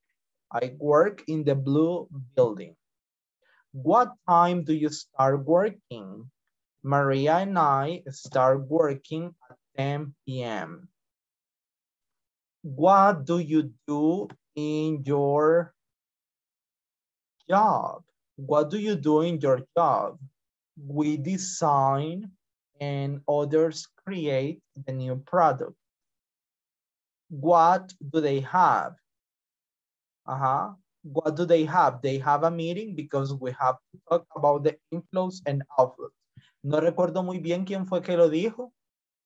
I work in the blue building. What time do you start working? Maria and I start working at ten p m What do you do in your job? What do you do in your job? We design and others create the new product. What do they have? Uh-huh. What do they have? They have a meeting because we have to talk about the inflows and outflows. No recuerdo muy bien quién fue que lo dijo.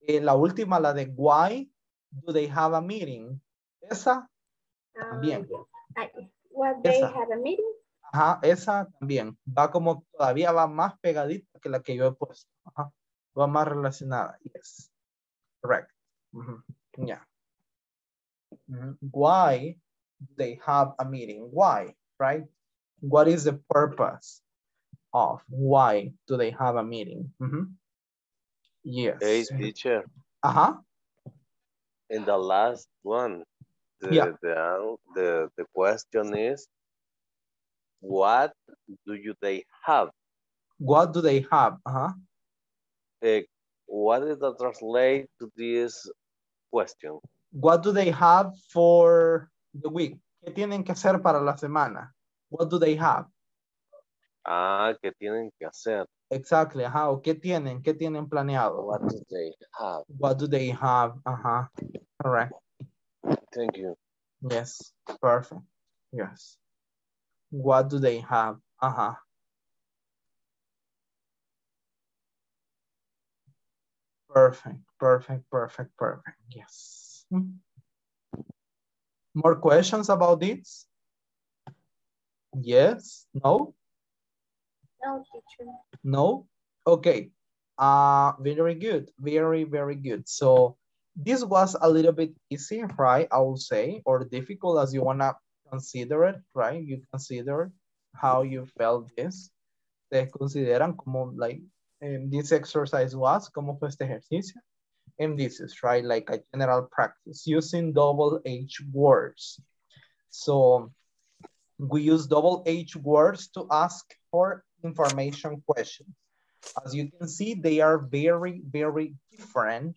Eh, la última, la de why do they have a meeting. Esa también. Um, I, what they esa. have a meeting. Ajá, esa también. Va como todavía va más pegadita que la que yo he puesto. Ajá. Va más relacionada. Yes. Correct. Mm-hmm. Yeah. Mm-hmm. Why they have a meeting. Why, right? What is the purpose of why do they have a meeting? Mm-hmm. Yes. Hey, teacher. Uh-huh. And the last one, the, yeah. the, the, the question is, what do you they have? What do they have? Uh-huh. Uh, what is the translate to this question? What do they have for the week? ¿Qué tienen que hacer para la semana? What do they have? Ah, ¿qué tienen que hacer? Exactly, ajá. ¿O qué tienen? ¿Qué tienen planeado? What do they have? What do they have? Ajá. All right. Thank you. Yes, perfect. Yes. What do they have? Ajá. Perfect, perfect, perfect, perfect. Yes. More questions about this? Yes? No? No, teacher. No? Okay. Uh, very good, very, very good. So this was a little bit easy, right? I would say, or difficult as you wanna consider it, right? You consider how you felt this. Ustedes consideran como, like, um, this exercise was, como fue este ejercicio? And this is, right, like a general practice using double H words. So we use double H words to ask for information questions. As you can see, they are very, very different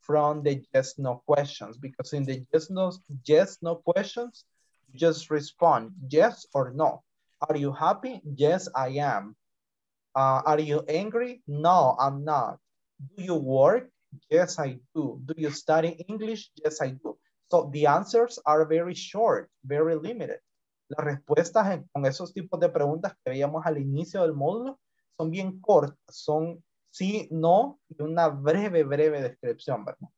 from the yes, no questions, because in the yes, no, yes, no questions, you just respond yes or no. Are you happy? Yes, I am. Uh, are you angry? No, I'm not. Do you work? Yes, I do. Do you study English? Yes, I do. So the answers are very short, very limited. Las respuestas en, con esos tipos de preguntas que veíamos al inicio del módulo son bien cortas, son sí, no, y una breve, breve descripción, ¿verdad?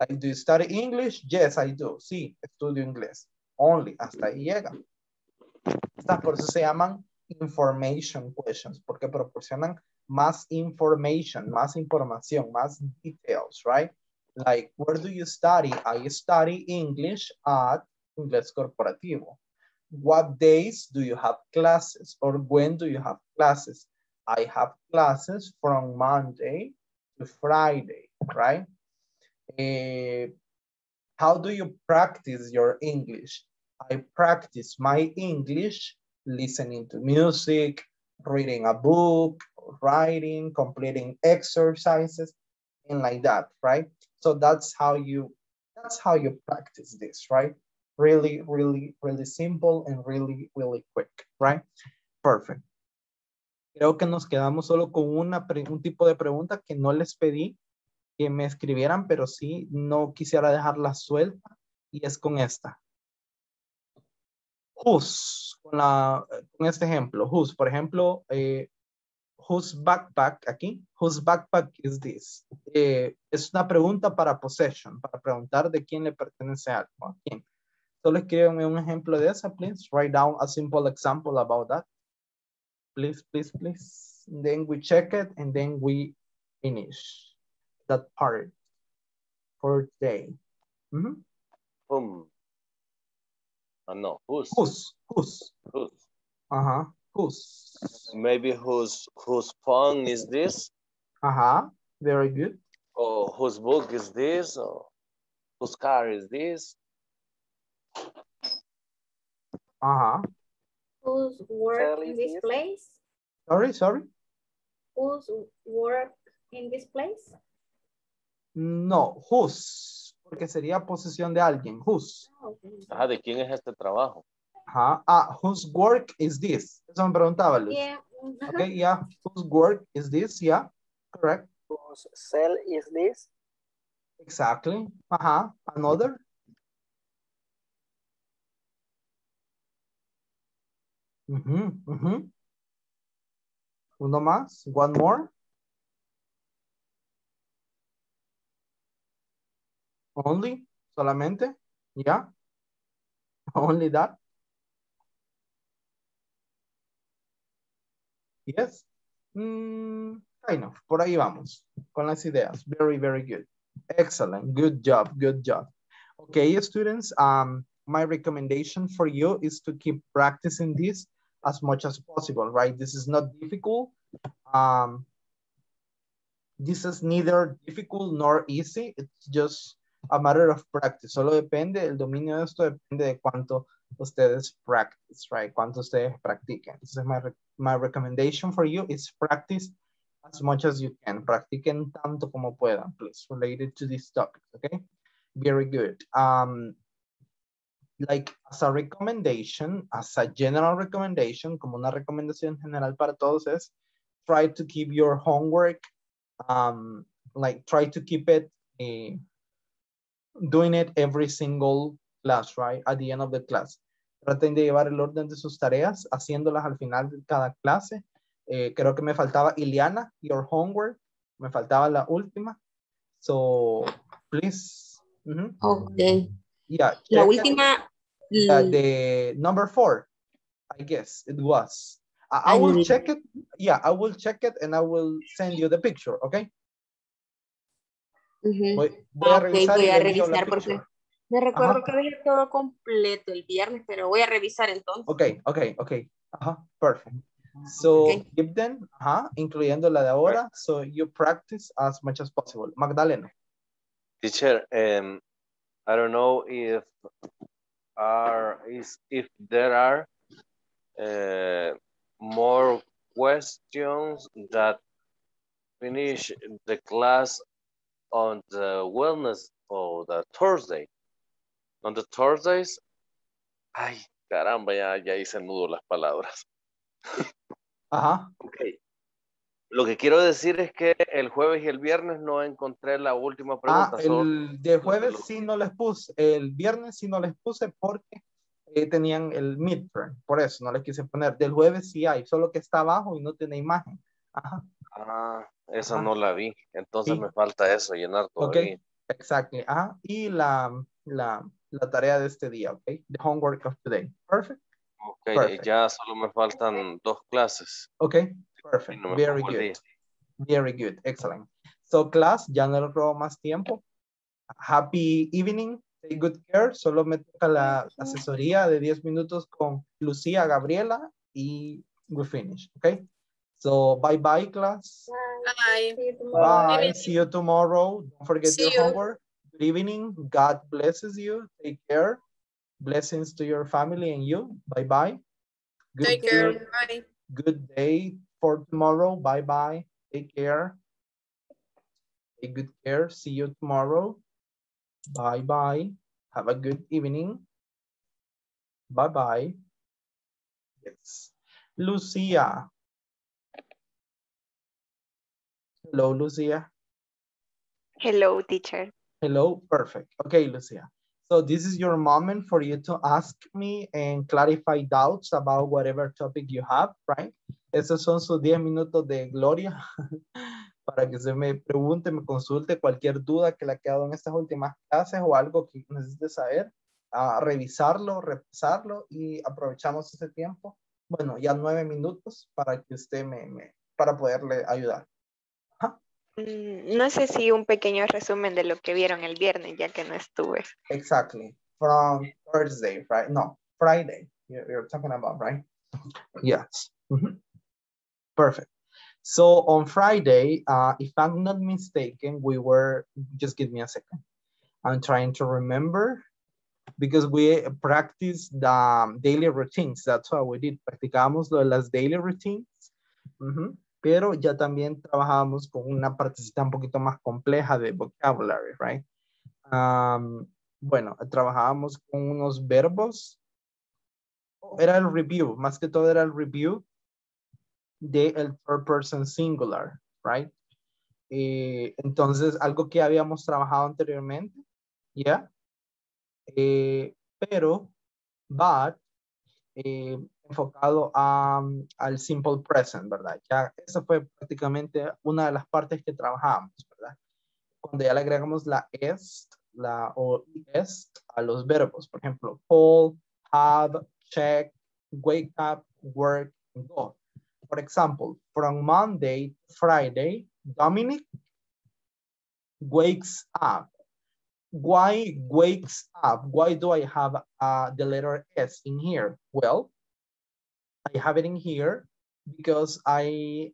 Like, do you study English? Yes, I do. Sí, estudio inglés. Only, hasta ahí llega. Estas por eso se llaman information questions, porque proporcionan más information, más información, más details, right? Like, where do you study? I study English at Ingles Corporativo. What days do you have classes, or when do you have classes? I have classes from Monday to Friday, right? Uh, how do you practice your English? I practice my English listening to music, reading a book, writing, completing exercises, and like that, right? So that's how you, that's how you practice this, right? Really, really, really simple and really, really quick, right? Perfect. Creo que nos quedamos solo con una un tipo de pregunta que no les pedí que me escribieran, pero sí no quisiera dejarla suelta, y es con esta. Whose, con, la, con este ejemplo, whose, por ejemplo, eh, whose backpack, aquí, whose backpack is this? Eh, es una pregunta para possession, para preguntar de quién le pertenece algo, a quién. Solo escríbeme un ejemplo de esa, please. Write down a simple example about that. Please, please, please. And then we check it and then we finish that part for today. Mm-hmm. Um, uh, no, who's? Who's? Who's? Who's? Uh-huh. Who's? Maybe whose whose phone is this? Uh-huh. Very good. Or whose book is this? Or whose car is this? Uh-huh. Whose work in this place? Sorry, sorry. Whose work in this place? No, whose, porque sería posesión de alguien. Whose. Oh, okay. Ajá, ¿de quién es este trabajo? Ajá, ah, whose work is this? Eso me preguntaba, Luz. Yeah. Okay, yeah. Whose work is this? Yeah, correct. Whose cell is this? Exactly. Ajá, another. Mm-hmm, mm-hmm. Uno más, one more. Only, solamente, yeah. Only that. Yes. Mm, kind of, por ahí vamos, con las ideas. Very, very good. Excellent, good job, good job. Okay, students, um, my recommendation for you is to keep practicing this as much as possible, right? This is not difficult. Um, this is neither difficult nor easy. It's just a matter of practice. Solo depende, el dominio de esto depende de cuánto ustedes practice, right? Cuánto ustedes practiquen. Entonces, my, re my recommendation for you is practice as much as you can. Practiquen tanto como puedan, please, related to this topic, okay? Very good. Um, Like, as a recommendation, as a general recommendation, como una recomendación general para todos es, try to keep your homework, um, like, try to keep it, uh, doing it every single class, right? At the end of the class. Traten de llevar el orden de sus tareas, haciéndolas al final de cada clase. Eh, creo que me faltaba Ileana, your homework. Me faltaba la última. So, please. Mm-hmm. Okay. Yeah. La última. Uh, the number four, I guess it was. I, I will check it. yeah, I will check it and I will send you the picture, okay? Uh-huh. voy, voy, a okay voy a revisar porque picture. Me recuerdo uh-huh. que dejé todo completo el viernes, pero voy a revisar entonces. Ok, ok, ok. Uh-huh. Perfect. So okay. give them, uh-huh, incluyendo la de ahora, right. so you practice as much as possible. Magdalena. Teacher, um, I don't know if are is if there are uh, more questions that finish the class on the wellness or the Thursday. On the Thursdays, ay, caramba, ya, ya hice nudo las palabras. Ajá. Okay. Lo que quiero decir es que el jueves y el viernes no encontré la última pregunta. Ah, el de jueves sí no les puse, el viernes sí no les puse porque eh, tenían el midterm, por eso no les quise poner. Del jueves sí hay, solo que está abajo y no tiene imagen. Ajá. Ah, esa Ajá. no la vi, entonces sí. me falta eso, llenar todavía. Okay. Exacto. Ajá. Y la, la, la tarea de este día, ok. The homework of today. Perfect. Ok, perfect. Ya solo me faltan dos clases. Ok, perfect. No Very good. Día. Very good. Excellent. So, class, ya no les robo más tiempo. Happy evening. Take good care. Solo me toca la asesoría de diez minutos con Lucía, Gabriela y we finish. Ok. So, bye-bye, class. Bye. Bye. Bye. See you tomorrow. Don't forget See your you. homework. Good evening. God blesses you. Take care. Blessings to your family and you. Bye-bye. Take care. Day. Bye. Good day for tomorrow. Bye-bye. Take care. Take good care. See you tomorrow. Bye-bye. Have a good evening. Bye-bye. Yes. Lucia. Hello, Lucia. Hello, teacher. Hello, perfect. Okay, Lucia. So this is your moment for you to ask me and clarify doubts about whatever topic you have, right? Esos son sus diez minutos de gloria para que se me pregunte, me consulte cualquier duda que le ha quedado en estas últimas clases o algo que necesite saber, uh, revisarlo, repasarlo y aprovechamos ese tiempo. Bueno, ya nueve minutos para que usted me, me para poderle ayudar. No sé si un pequeño resumen de lo que vieron el viernes, ya que no estuve. Exactly. From Thursday, right? No, Friday. You're, you're talking about, right? Yes. Mm-hmm. Perfect. So on Friday, uh, if I'm not mistaken, we were, just give me a second. I'm trying to remember because we practiced the um, daily routines. That's what we did. Practicamos lo de las daily routines. Mm-hmm. Pero ya también trabajamos con una partecita un poquito más compleja de vocabulary, right? Um, bueno, trabajábamos con unos verbos. Era el review, más que todo era el review del third person singular, right? Eh, entonces, algo que habíamos trabajado anteriormente, ¿ya? Yeah. Eh, pero, but, eh, enfocado a, al simple present, ¿verdad? Ya esa fue prácticamente una de las partes que trabajamos, ¿verdad? Cuando ya le agregamos la es, la o es a los verbos, por ejemplo, call, have, check, wake up, work, go. For example, from Monday to Friday, Dominic wakes up. Why wakes up? Why do I have uh, the letter S in here? Well, I have it in here because I,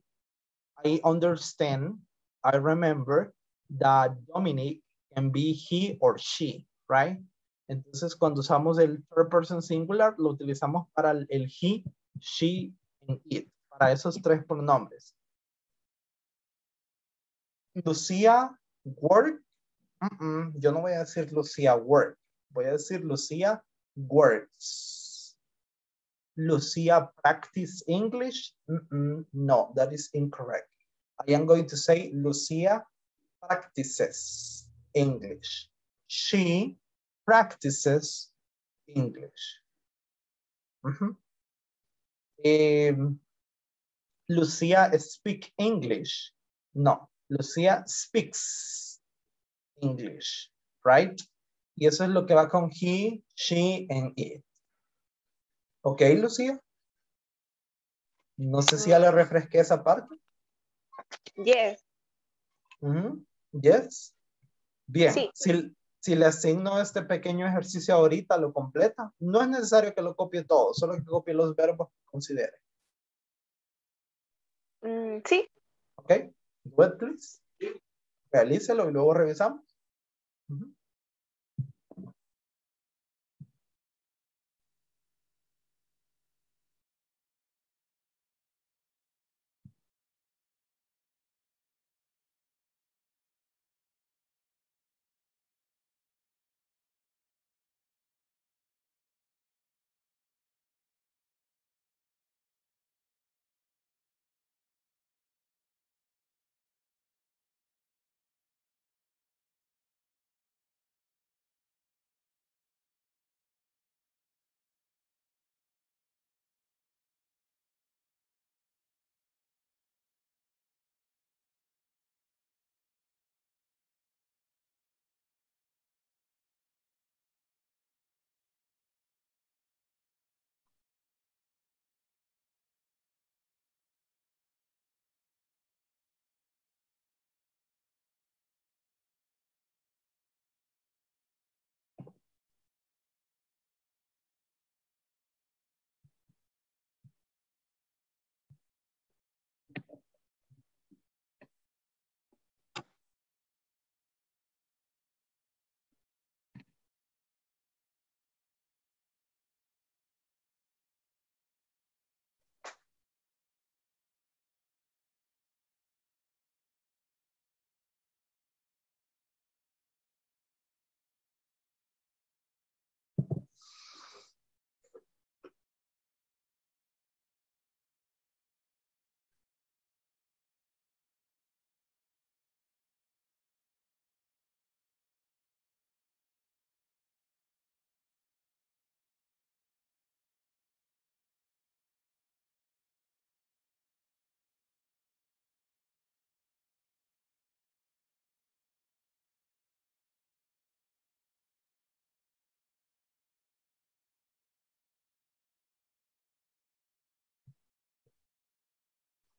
I understand, I remember that Dominic can be he or she, right? Entonces, cuando usamos el third person singular, lo utilizamos para el, el he, she, and it, para esos tres pronombres. Lucía, work. Mm -mm, yo no voy a decir Lucía, work. Voy a decir Lucía, works. Lucia practice English? Mm-mm, no, that is incorrect. I am going to say Lucia practices English. She practices English. Mm-hmm. um, Lucia speak English? No, Lucia speaks English, right? Y eso es lo que va con he, she, and it. Okay, Lucía. No sé si ya le refresqué esa parte. Yes. Mm-hmm. Yes. Bien. Sí. Si, si le asigno este pequeño ejercicio ahorita, lo completa. No es necesario que lo copie todo, solo que copie los verbos que considere. Mm, sí. Ok. Do it, please. Realícelo y luego revisamos. Mm-hmm.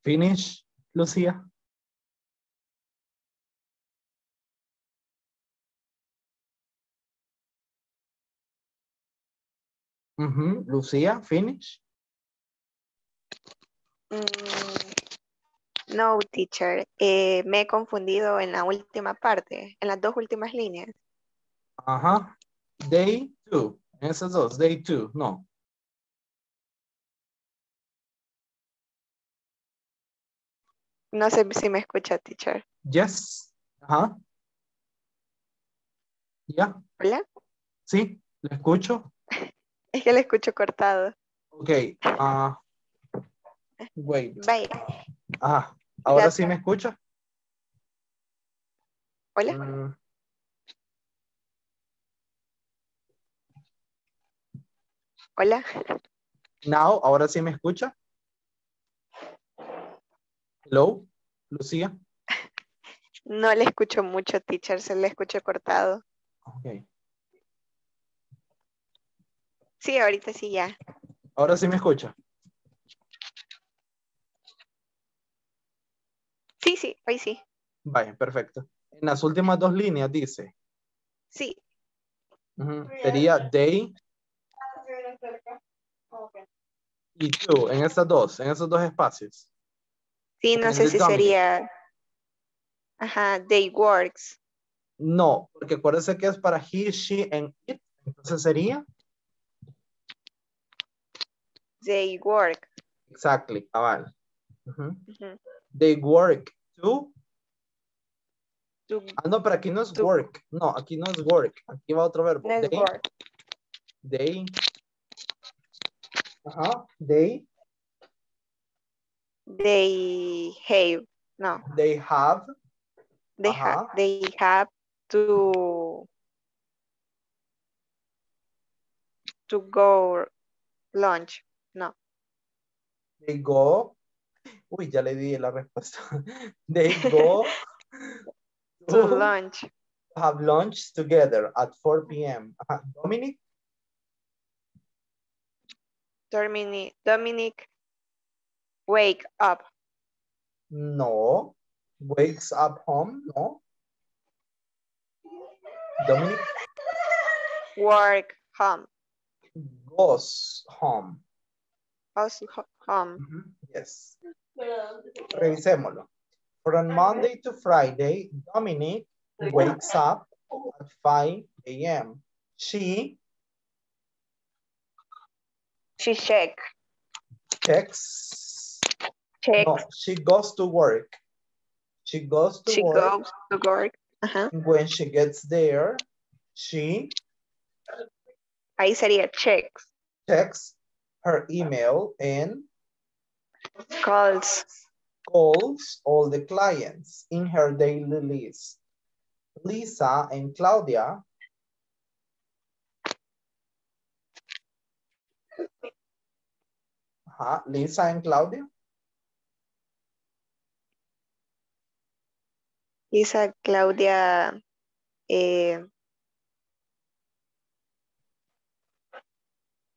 Finish, Lucía. Uh-huh. Lucía, finish. Mm, no, teacher. Eh, me he confundido en la última parte, en las dos últimas líneas. Ajá. Day two. Esas dos, day two, no. No sé si me escucha, teacher. Yes. Ajá. Ya. Yeah. ¿Hola? Sí, le escucho. Es que le escucho cortado. Ok. Ah. Uh, wait. Bye. Ah, ¿ahora Gracias. Sí me escucha? ¿Hola? Uh, ¿Hola? Now, ¿ahora sí me escucha? Hello, Lucía. No le escucho mucho, teacher. Se le escucho cortado. Ok. Sí, ahorita sí ya. Ahora sí me escucha. Sí, sí, hoy sí. Vaya, perfecto. En las últimas dos líneas dice. Sí. Uh-huh. Sería day. Okay. Y tú, en esas dos, en esos dos espacios. Sí, no sé si Dominic. Sería... Ajá, they works. No, porque acuérdense que es para he, she, and it. Entonces sería... They work. Exactly, cabal. Ah, vale. uh-huh. uh-huh. They work to... to... Ah, no, pero aquí no es to... work. No, aquí no es work. Aquí va otro verbo. No they... Work. They... Ajá, they... They have, no. They have. They have, they have to, to go lunch, no. They go, uy, ya le di la respuesta. They go to, to lunch. Have lunch together at four p m Uh, Dominic? Dominic. Dominic. Wake up. No. Wakes up home. No. Dominic. Work home. Goes home. Goes home. Mm-hmm. Yes. Revisémoslo. From Monday to Friday, Dominic wakes up at five A M She. She check. Checks. Checks. No, she goes to work. She goes to she work. She goes to work. Uh-huh. When she gets there, she. I said it checks. Checks her email and. Calls. Calls all the clients in her daily list. Lisa and Claudia. Uh-huh. Lisa and Claudia. Lisa, Claudia. Eh,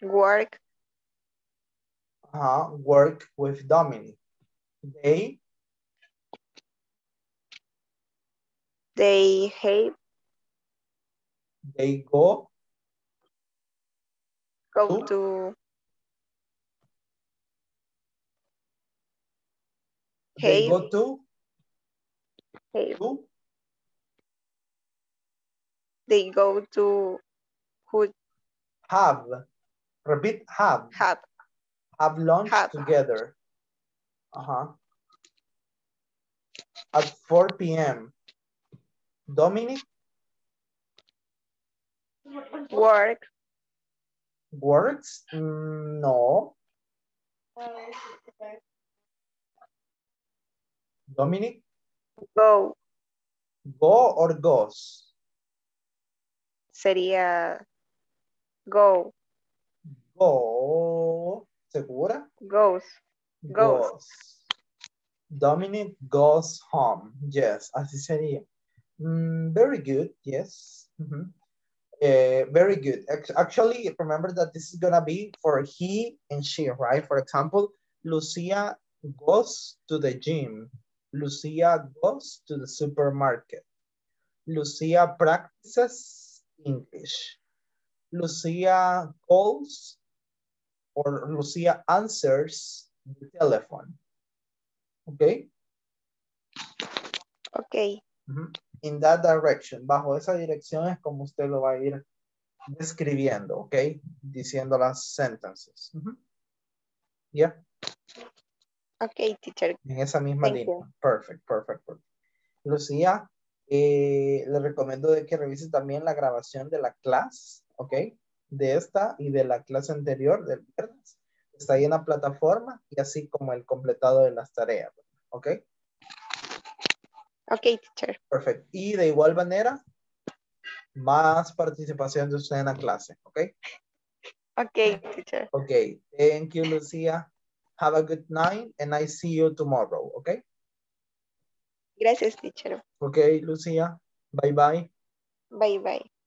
work. Uh-huh. Work with Dominic. They. They hate. They go. Go to. to They go to? Hey. to? They go to who? Have. Repeat, have. Have. Have lunch have. together. Uh-huh. At four P M Dominic? Work. Works? Mm, no. Dominic? Go. Go or goes? Sería go. Go. ¿Segura? Goes. Goes. Goes. Dominic goes home. Yes, así sería. Mm, very good. Yes. Mm-hmm. uh, very good. Actually, remember that this is going to be for he and she, right? For example, Lucia goes to the gym. Lucia goes to the supermarket. Lucia practices English. Lucia calls or Lucia answers the telephone. Okay? Okay. Mm-hmm. In that direction. Bajo esa dirección es como usted lo va a ir describiendo, okay? Diciendo las sentences. Mm-hmm. Yeah. Okay, teacher. En esa misma Thank línea. You. Perfect, perfect, perfect. Lucía, eh, le recomiendo de que revise también la grabación de la clase, ¿ok? De esta y de la clase anterior del viernes. Está ahí en la plataforma y así como el completado de las tareas, ¿ok? Ok, teacher. Perfecto. Y de igual manera, más participación de usted en la clase, ¿ok? Ok, teacher. Ok. Thank you, Lucía. Have a good night, and I see you tomorrow, okay? Gracias, teacher. Okay, Lucia. Bye-bye. Bye-bye.